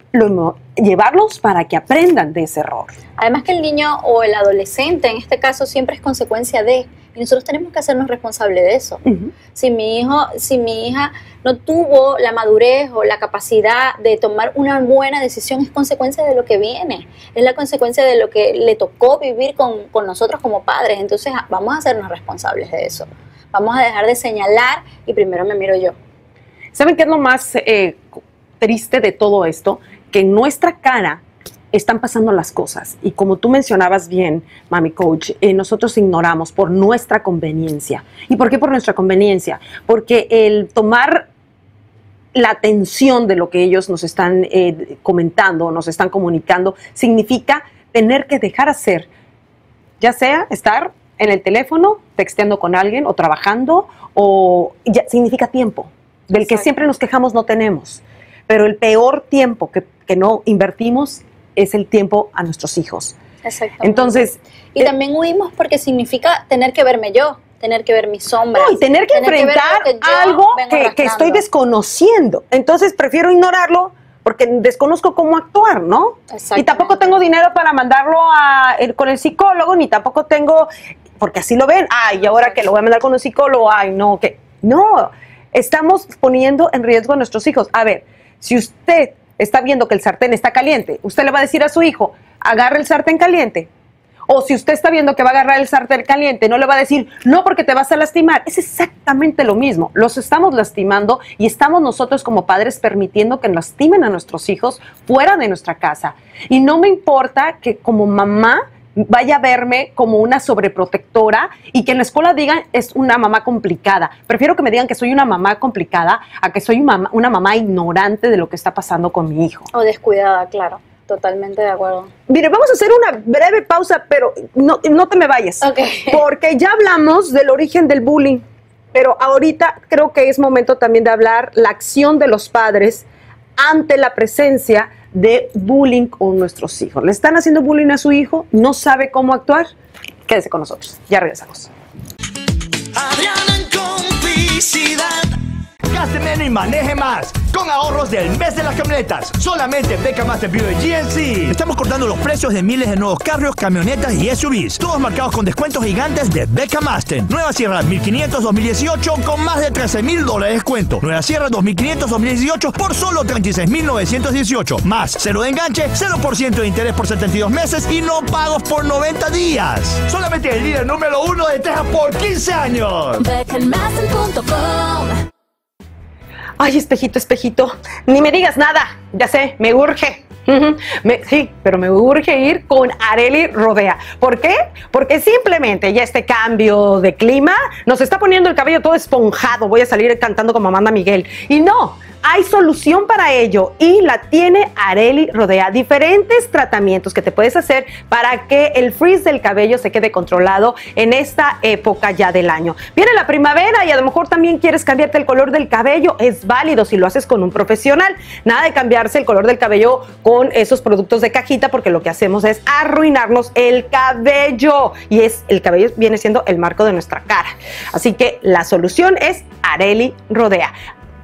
Llevarlos para que aprendan de ese error. Además que el niño o el adolescente, en este caso, siempre es consecuencia de... Y nosotros tenemos que hacernos responsables de eso. Si mi hija no tuvo la madurez o la capacidad de tomar una buena decisión, es consecuencia de lo que viene. Es la consecuencia de lo que le tocó vivir con nosotros como padres. Entonces vamos a hacernos responsables de eso. Vamos a dejar de señalar y primero me miro yo. ¿Saben qué es lo más triste de todo esto? Que en nuestra cara están pasando las cosas, y como tú mencionabas bien, Mami Coach, nosotros ignoramos por nuestra conveniencia. ¿Y por qué por nuestra conveniencia? Porque el tomar la atención de lo que ellos nos están comentando, nos están comunicando, significa tener que dejar hacer, ya sea estar en el teléfono, texteando con alguien o trabajando, o ya, significa tiempo, del que siempre nos quejamos no tenemos, pero el peor tiempo que no invertimos es el tiempo a nuestros hijos. Exacto. Entonces... Y también huimos porque significa tener que verme yo, tener que ver mis sombras. No, y tener que enfrentar algo que estoy desconociendo. Entonces prefiero ignorarlo porque desconozco cómo actuar, ¿no? Y tampoco tengo dinero para mandarlo con el psicólogo, ni tampoco tengo... Porque así lo ven. Ay, ahora que lo voy a mandar con un psicólogo, ay, no, que... No, estamos poniendo en riesgo a nuestros hijos. A ver, si usted está viendo que el sartén está caliente, usted le va a decir a su hijo, agarra el sartén caliente. O si usted está viendo que va a agarrar el sartén caliente, no le va a decir, no, porque te vas a lastimar. Es exactamente lo mismo. Los estamos lastimando y estamos nosotros como padres permitiendo que lastimen a nuestros hijos fuera de nuestra casa. Y no me importa que como mamá vaya a verme como una sobreprotectora y que en la escuela digan es una mamá complicada. Prefiero que me digan que soy una mamá complicada a que soy una mamá ignorante de lo que está pasando con mi hijo. O descuidada, claro. Totalmente de acuerdo. Mire, vamos a hacer una breve pausa, pero no te me vayas. Porque ya hablamos del origen del bullying, pero ahorita creo que es momento también de hablar la acción de los padres ante la presencia de bullying con nuestros hijos. ¿Le están haciendo bullying a su hijo? ¿No sabe cómo actuar? Quédese con nosotros. Ya regresamos. Adriana en Complicidad. Gaste menos y maneje más con ahorros del mes de las camionetas. Solamente Beckham Master Southview GMC. Estamos cortando los precios de miles de nuevos carros, camionetas y SUVs. Todos marcados con descuentos gigantes de Beckham Master. Nueva Sierra 1500 2018 con más de $13,000 de descuento. Nueva Sierra 2500 2018 por solo $36,918. Más cero de enganche, 0% de interés por 72 meses y no pagos por 90 días. Solamente el líder número 1 de Texas por 15 años. BeckhamMaster.com. Ay, espejito, espejito, ni me digas nada, ya sé, me urge. Sí, pero me urge ir con Areli Rodea. ¿Por qué? Porque simplemente ya este cambio de clima nos está poniendo el cabello todo esponjado. Voy a salir cantando como Amanda Miguel. Y no, hay solución para ello y la tiene Areli Rodea. Diferentes tratamientos que te puedes hacer para que el frizz del cabello se quede controlado en esta época ya del año. Viene la primavera y a lo mejor también quieres cambiarte el color del cabello. Es válido si lo haces con un profesional. Nada de cambiarse el color del cabello con esos productos de cajita, porque lo que hacemos es arruinarnos el cabello, y el cabello viene siendo el marco de nuestra cara. Así que la solución es Areli Rodea.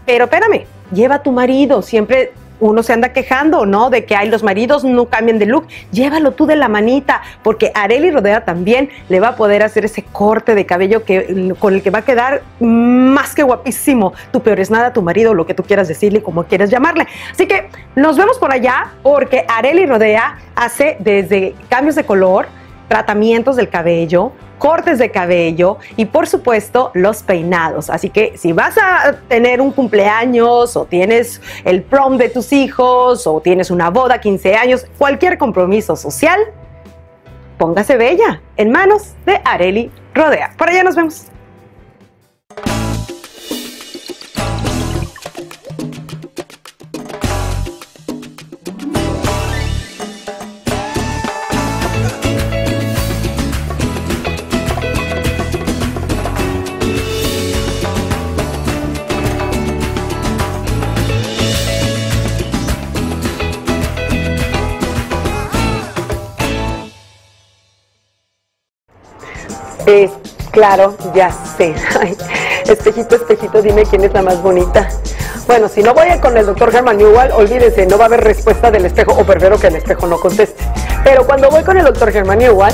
Pero espérame, lleva a tu marido. Siempre uno se anda quejando, ¿no?, de que hay los maridos no cambian de look. Llévalo tú de la manita, porque Areli Rodea también le va a poder hacer ese corte de cabello con el que va a quedar más que guapísimo. Tu peor es nada, tu marido, lo que tú quieras decirle, como quieras llamarle. Así que nos vemos por allá, porque Areli Rodea hace desde cambios de color, tratamientos del cabello, cortes de cabello y por supuesto los peinados. Así que si vas a tener un cumpleaños o tienes el prom de tus hijos o tienes una boda, 15 años, cualquier compromiso social, póngase bella en manos de Areli Rodea. Por allá nos vemos. Claro, ya sé. Ay, espejito, espejito, dime quién es la más bonita. Bueno, si no voy a con el doctor Germán Newall, olvídense, no va a haber respuesta del espejo, o prefiero que el espejo no conteste. Pero cuando voy con el doctor Germán Newall,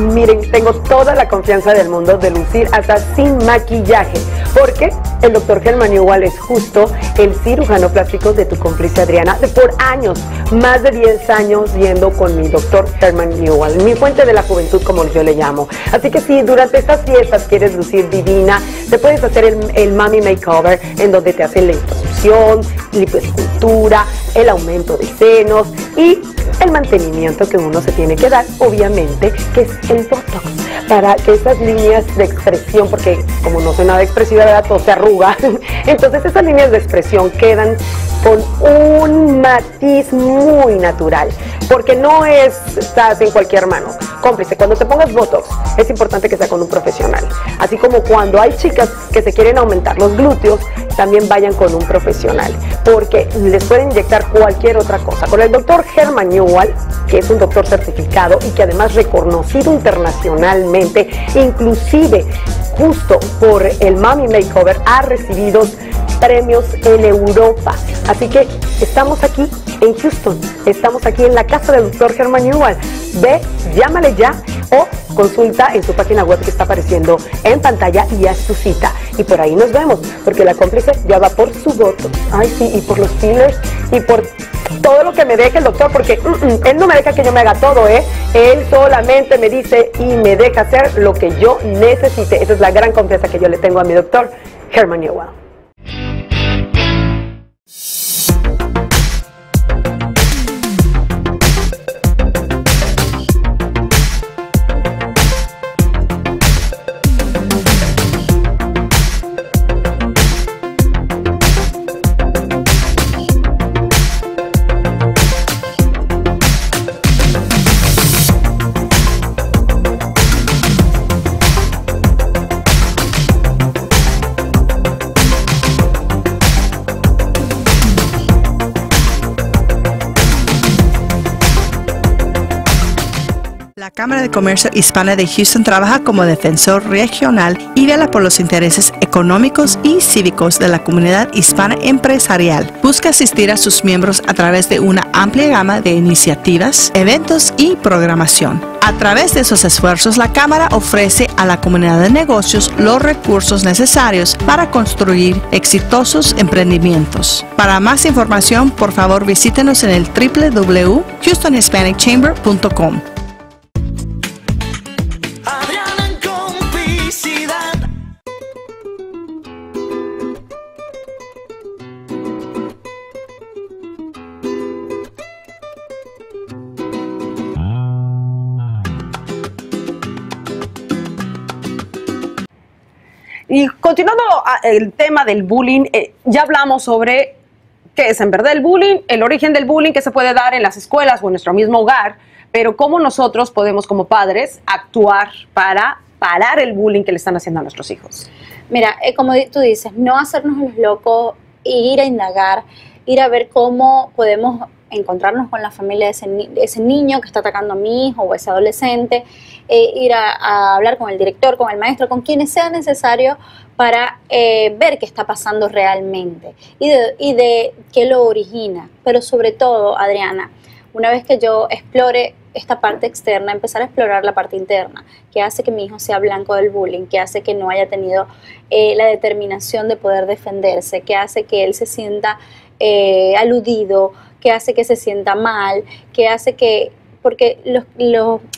miren, tengo toda la confianza del mundo de lucir hasta sin maquillaje, porque el doctor Germán Newall es justo el cirujano plástico de tu cómplice Adriana. Por años, más de 10 años yendo con mi doctor Germán Newall, mi fuente de la juventud, como yo le llamo. Así que si durante estas fiestas quieres lucir divina, te puedes hacer el Mami Makeover, en donde te hacen la infusión, lipoescultura, el aumento de senos y el mantenimiento que uno se tiene que dar, obviamente, que es el botox, para que esas líneas de expresión, porque como no soy nada expresiva, la verdad, todo se arruga. Entonces esas líneas de expresión quedan con un matiz muy natural, porque no estás en cualquier mano. Cómplice, cuando te pongas botox, es importante que sea con un profesional. Así como cuando hay chicas que se quieren aumentar los glúteos, también vayan con un profesional, porque les pueden inyectar cualquier otra cosa. Con el doctor Germán Newall, que es un doctor certificado y que además reconocido internacionalmente, inclusive justo por el Mami Makeover, ha recibido premios en Europa. Así que estamos aquí en Houston, estamos aquí en la casa del doctor Germán Newall. Ve, llámale ya o consulta en su página web que está apareciendo en pantalla y haz tu cita. Y por ahí nos vemos, porque la cómplice ya va por su voto. Ay sí, y por los fillers y por todo lo que me deje el doctor, porque él no me deja que yo me haga todo, ¿eh? Él solamente me dice y me deja hacer lo que yo necesite. Esa es la gran confianza que yo le tengo a mi doctor Germán Newall. La Cámara de Comercio Hispana de Houston trabaja como defensor regional y vela por los intereses económicos y cívicos de la comunidad hispana empresarial. Busca asistir a sus miembros a través de una amplia gama de iniciativas, eventos y programación. A través de esos esfuerzos, la Cámara ofrece a la comunidad de negocios los recursos necesarios para construir exitosos emprendimientos. Para más información, por favor, visítenos en el www.houstonhispanicchamber.com. Y continuando el tema del bullying, ya hablamos sobre que es en verdad el bullying, el origen del bullying que se puede dar en las escuelas o en nuestro mismo hogar, pero cómo nosotros podemos como padres actuar para parar el bullying que le están haciendo a nuestros hijos. Mira, como tú dices, no hacernos los locos, ir a indagar, ir a ver cómo podemos encontrarnos con la familia de ese niño que está atacando a mi hijo o ese adolescente, ir a hablar con el director, con el maestro, con quienes sea necesario para ver qué está pasando realmente y de qué lo origina. Pero sobre todo, Adriana, una vez que yo explore esta parte externa, empezar a explorar la parte interna, que hace que mi hijo sea blanco del bullying, que hace que no haya tenido la determinación de poder defenderse, que hace que él se sienta aludido, que hace que se sienta mal, que hace que... Porque,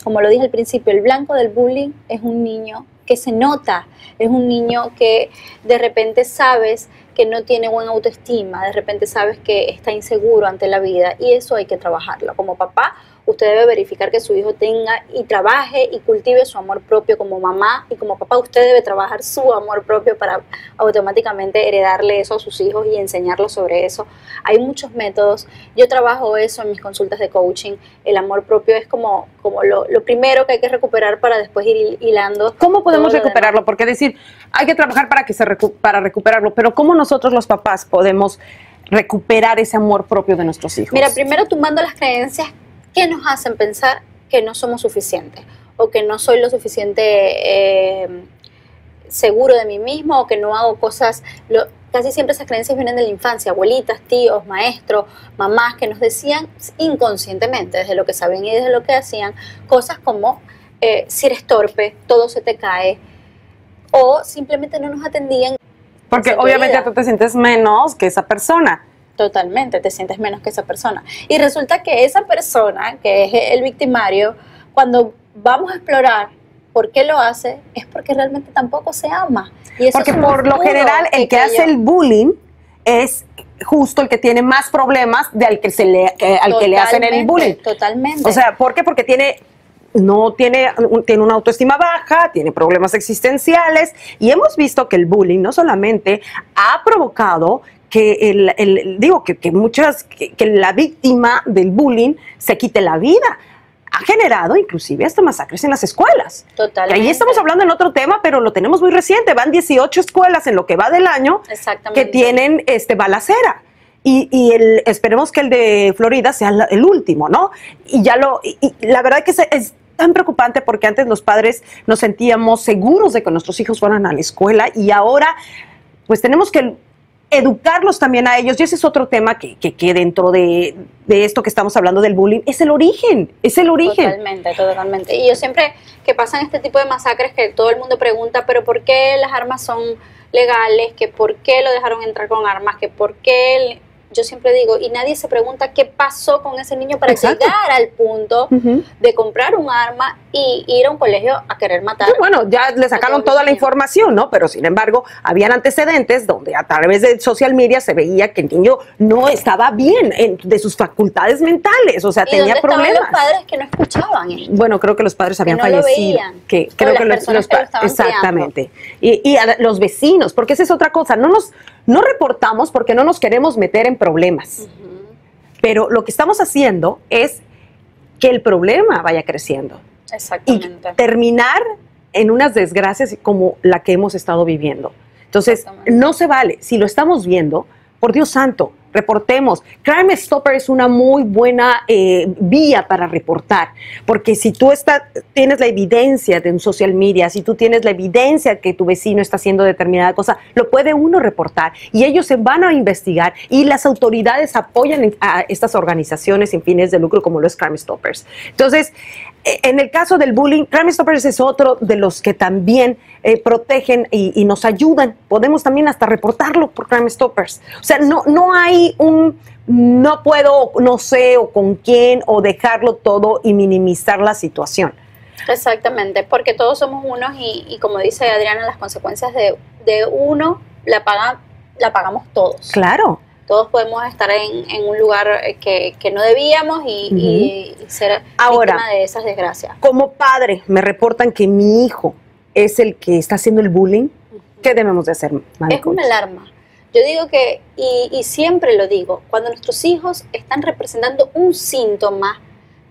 como lo dije al principio, el blanco del bullying es un niño que se nota, es un niño que de repente sabes que no tiene buena autoestima, de repente sabes que está inseguro ante la vida y eso hay que trabajarlo. Como papá, usted debe verificar que su hijo tenga y trabaje y cultive su amor propio. Como mamá y como papá, usted debe trabajar su amor propio para automáticamente heredarle eso a sus hijos y enseñarlos sobre eso. Hay muchos métodos. Yo trabajo eso en mis consultas de coaching. El amor propio es como lo primero que hay que recuperar para después ir hilando. ¿Cómo podemos recuperarlo? Porque decir, hay que trabajar para recuperarlo, pero ¿cómo nosotros los papás podemos recuperar ese amor propio de nuestros hijos? Mira, primero tumbando las creencias que nos hacen pensar que no somos suficientes o que no soy lo suficiente seguro de mí mismo o que no hago cosas. Casi siempre esas creencias vienen de la infancia, abuelitas, tíos, maestros, mamás que nos decían inconscientemente, desde lo que sabían y desde lo que hacían, cosas como si eres torpe, todo se te cae, o simplemente no nos atendían. Porque obviamente tú te sientes menos que esa persona. Totalmente, te sientes menos que esa persona. Y resulta que esa persona, que es el victimario, cuando vamos a explorar por qué lo hace, es porque realmente tampoco se ama. Y eso porque por lo general el que hace el bullying es justo el que tiene más problemas de al que le hacen el bullying. Totalmente. O sea, ¿por qué? Porque tiene una autoestima baja, tiene problemas existenciales y hemos visto que el bullying no solamente ha provocado que la víctima del bullying se quite la vida. Ha generado inclusive hasta masacres en las escuelas. Totalmente. Y ahí estamos hablando en otro tema, pero lo tenemos muy reciente. Van 18 escuelas en lo que va del año que tienen balacera. Y esperemos que el de Florida sea el último, ¿no? Y la verdad que es tan preocupante porque antes los padres nos sentíamos seguros de que nuestros hijos fueran a la escuela y ahora pues tenemos que educarlos también a ellos, y ese es otro tema que dentro de esto que estamos hablando del bullying, es el origen, Totalmente, totalmente. Y yo siempre que pasan este tipo de masacres que todo el mundo pregunta, pero ¿por qué las armas son legales? ¿Que por qué lo dejaron entrar con armas? ¿Que por qué...? Yo siempre digo, y nadie se pregunta qué pasó con ese niño para llegar al punto de comprar un arma y ir a un colegio a querer matar. Sí, bueno, ya le sacaron toda la información, ¿no? Pero sin embargo, habían antecedentes donde a través de social media se veía que el niño no estaba bien de sus facultades mentales, o sea, tenía problemas. Estaban los padres que no escuchaban esto. Bueno, creo que los padres habían fallecido. Creo que los padres. Exactamente. Y a los vecinos, porque esa es otra cosa. No reportamos porque no nos queremos meter en problemas, pero lo que estamos haciendo es que el problema vaya creciendo y terminar en unas desgracias como la que hemos estado viviendo. Entonces no se vale, si lo estamos viendo, por Dios santo, reportemos. Crime Stoppers es una muy buena vía para reportar, porque si tú tienes la evidencia de un social media, si tú tienes la evidencia que tu vecino está haciendo determinada cosa, lo puede uno reportar y ellos se van a investigar y las autoridades apoyan a estas organizaciones sin fines de lucro como lo es Crime Stoppers. Entonces, en el caso del bullying, Crime Stoppers es otro de los que también protegen y nos ayudan. Podemos también hasta reportarlo por Crime Stoppers. O sea, no hay no puedo, no sé, o con quién, o dejarlo todo y minimizar la situación. Exactamente, porque todos somos unos y como dice Adriana, las consecuencias de uno la pagamos todos. Claro. Todos podemos estar en un lugar que no debíamos y ser víctima de esas desgracias. Como padre, me reportan que mi hijo es el que está haciendo el bullying. ¿Qué debemos de hacer, Mami Coach? Es una alarma. Yo digo que, y siempre lo digo, cuando nuestros hijos están representando un síntoma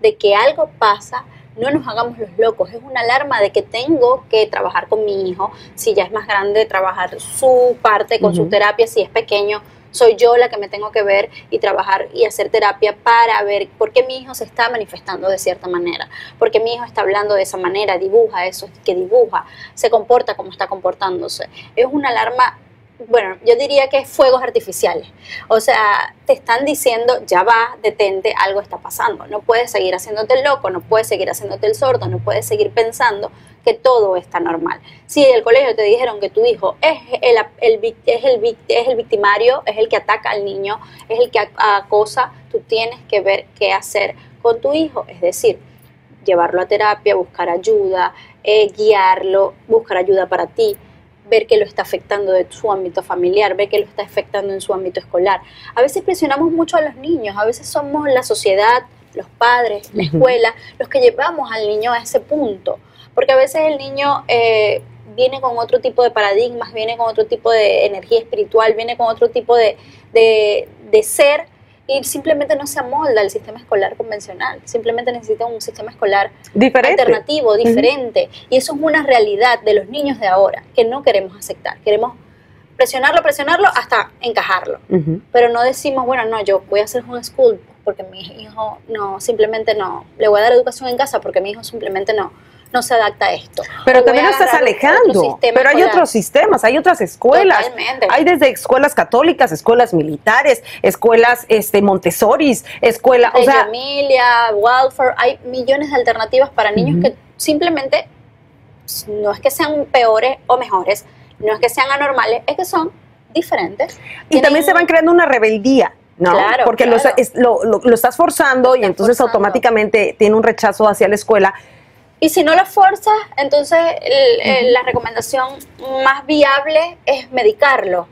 de que algo pasa, no nos hagamos los locos. Es una alarma de que tengo que trabajar con mi hijo. Si ya es más grande, trabajar su parte con su terapia. Si es pequeño, soy yo la que me tengo que ver y trabajar y hacer terapia para ver por qué mi hijo se está manifestando de cierta manera, por qué mi hijo está hablando de esa manera, dibuja eso que dibuja, se comporta como está comportándose. Es una alarma, bueno, yo diría que es fuegos artificiales. O sea, te están diciendo, ya va, detente, algo está pasando. No puedes seguir haciéndote el loco, no puedes seguir haciéndote el sordo, no puedes seguir pensando que todo está normal. Si en el colegio te dijeron que tu hijo es el victimario, es el que ataca al niño, es el que acosa, tú tienes que ver qué hacer con tu hijo. Es decir, llevarlo a terapia, buscar ayuda, guiarlo, buscar ayuda para ti, ver que lo está afectando de su ámbito familiar, ver que lo está afectando en su ámbito escolar. A veces presionamos mucho a los niños, a veces somos la sociedad, los padres, la escuela, los que llevamos al niño a ese punto, porque a veces el niño viene con otro tipo de paradigmas, viene con otro tipo de energía espiritual, viene con otro tipo de ser, y simplemente no se amolda al sistema escolar convencional, simplemente necesita un sistema escolar diferente, alternativo, diferente. Y eso es una realidad de los niños de ahora que no queremos aceptar. Queremos presionarlo hasta encajarlo. Pero no decimos, bueno, no, yo voy a hacer homeschool porque mi hijo no, simplemente no. Le voy a dar educación en casa porque mi hijo simplemente no se adapta a esto. Pero también lo estás alejando. Pero hay otros sistemas, hay otras escuelas. Totalmente. Hay desde escuelas católicas, escuelas militares, escuelas Montessoris, escuelas... O sea, familia, welfare, hay millones de alternativas para niños que simplemente no es que sean peores o mejores, no es que sean anormales, es que son diferentes. Y también se van creando una rebeldía. No, claro, porque claro. Lo estás forzando y entonces automáticamente tiene un rechazo hacia la escuela. Y si no la fuerzas, entonces la recomendación más viable es medicarlo.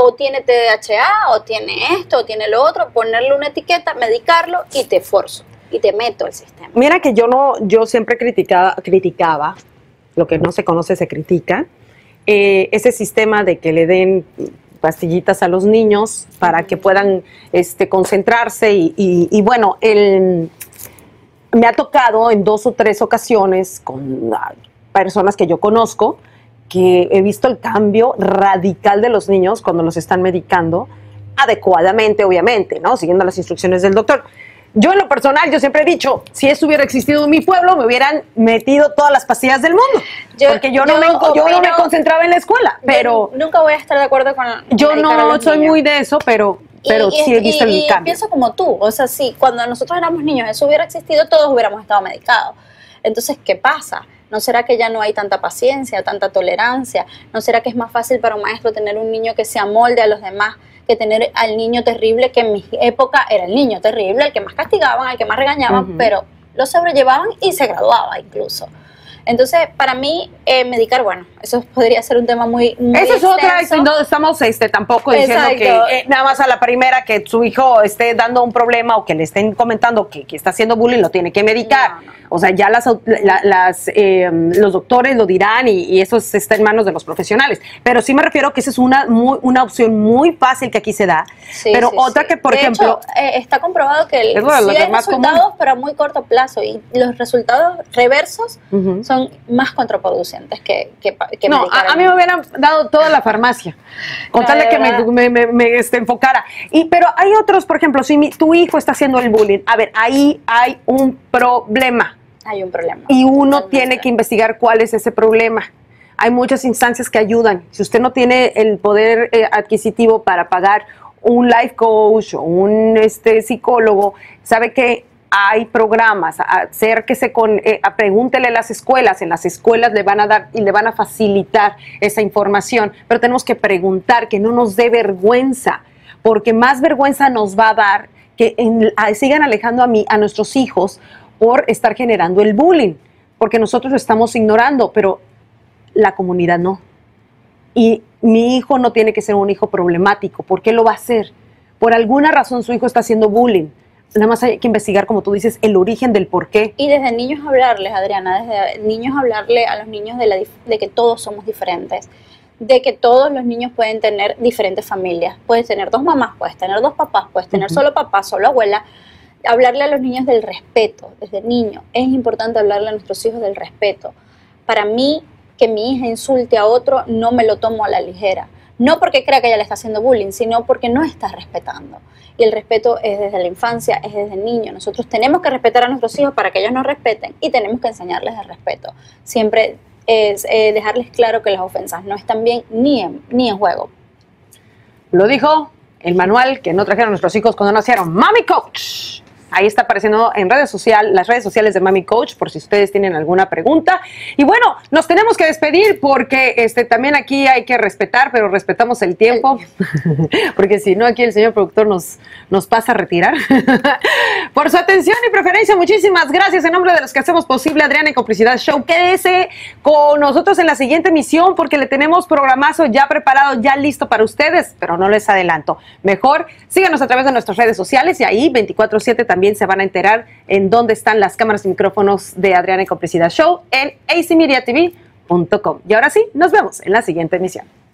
O tiene TDAH, o tiene esto, o tiene lo otro, ponerle una etiqueta, medicarlo y te forzo, y te meto al sistema. Mira que yo siempre criticaba, lo que no se conoce se critica, ese sistema de que le den pastillitas a los niños para que puedan concentrarse y bueno, me ha tocado en 2 o 3 ocasiones con personas que yo conozco que he visto el cambio radical de los niños cuando los están medicando adecuadamente, obviamente, ¿no? Siguiendo las instrucciones del doctor. Yo en lo personal, yo siempre he dicho, si eso hubiera existido en mi pueblo, me hubieran metido todas las pastillas del mundo. Porque yo no me concentraba en la escuela. Pero nunca voy a estar de acuerdo con... Yo no soy muy de eso, pero sí he visto el cambio. Y pienso como tú, o sea, sí, cuando nosotros éramos niños eso hubiera existido, todos hubiéramos estado medicados. Entonces, ¿qué pasa? ¿No será que ya no hay tanta paciencia, tanta tolerancia? ¿No será que es más fácil para un maestro tener un niño que se amolde a los demás que tener al niño terrible, que en mi época era el niño terrible, el que más castigaban, el que más regañaban, pero lo sobrellevaban y se graduaba incluso? Entonces, para mí, medicar, bueno, eso podría ser un tema muy eso es otra, no estamos tampoco diciendo que nada más a la primera que su hijo esté dando un problema o que le estén comentando que está haciendo bullying, lo tiene que medicar. No, no. O sea, ya los doctores lo dirán y eso está en manos de los profesionales. Pero sí me refiero que esa es una opción muy fácil que aquí se da. Sí, pero sí, otra sí. Que, por ejemplo... Hecho, está comprobado que sí hay resultados, pero a muy corto plazo. Y los resultados reversos son más contraproducentes que no, a mí me hubieran dado toda la farmacia, con tal de que me enfocara. Pero hay otros, por ejemplo, si tu hijo está haciendo el bullying, a ver, ahí hay un problema. Hay un problema. Y uno tiene que investigar cuál es ese problema. Hay muchas instancias que ayudan. Si usted no tiene el poder adquisitivo para pagar un life coach o un psicólogo, sabe que hay programas, acérquese pregúntele a las escuelas, en las escuelas le van a dar y le van a facilitar esa información, pero tenemos que preguntar, que no nos dé vergüenza, porque más vergüenza nos va a dar que sigan alejando a nuestros hijos por estar generando el bullying, porque nosotros lo estamos ignorando, pero la comunidad no. Y mi hijo no tiene que ser un hijo problemático, ¿por qué lo va a hacer? Por alguna razón su hijo está haciendo bullying. Nada más hay que investigar, como tú dices, el origen del por qué. Y desde niños hablarles, Adriana, desde niños hablarle a los niños de que todos somos diferentes, de que todos los niños pueden tener diferentes familias, puedes tener dos mamás, puedes tener dos papás, puedes tener solo papá, solo abuela. Hablarle a los niños del respeto desde niño. Es importante hablarle a nuestros hijos del respeto. Para mí, que mi hija insulte a otro, no me lo tomo a la ligera. No porque crea que ella le está haciendo bullying, sino porque no está respetando. Y el respeto es desde la infancia, es desde el niño. Nosotros tenemos que respetar a nuestros hijos para que ellos nos respeten y tenemos que enseñarles el respeto. Siempre es dejarles claro que las ofensas no están bien ni en juego. Lo dijo el manual que no trajeron nuestros hijos cuando nacieron, Mami Coach. Ahí está apareciendo en las redes sociales de Mami Coach, por si ustedes tienen alguna pregunta. Y bueno, nos tenemos que despedir porque también aquí hay que respetar, pero respetamos el tiempo. Porque si no, aquí el señor productor nos pasa a retirar. Por su atención y preferencia, muchísimas gracias. En nombre de los que hacemos posible Adriana en Complicidad Show, quédese con nosotros en la siguiente emisión porque le tenemos programazo ya preparado, ya listo para ustedes, pero no les adelanto. Mejor síganos a través de nuestras redes sociales y ahí 24/7 también se van a enterar en dónde están las cámaras y micrófonos de Adriana en Complicidad Show en ACmediatv.com. Y ahora sí, nos vemos en la siguiente emisión.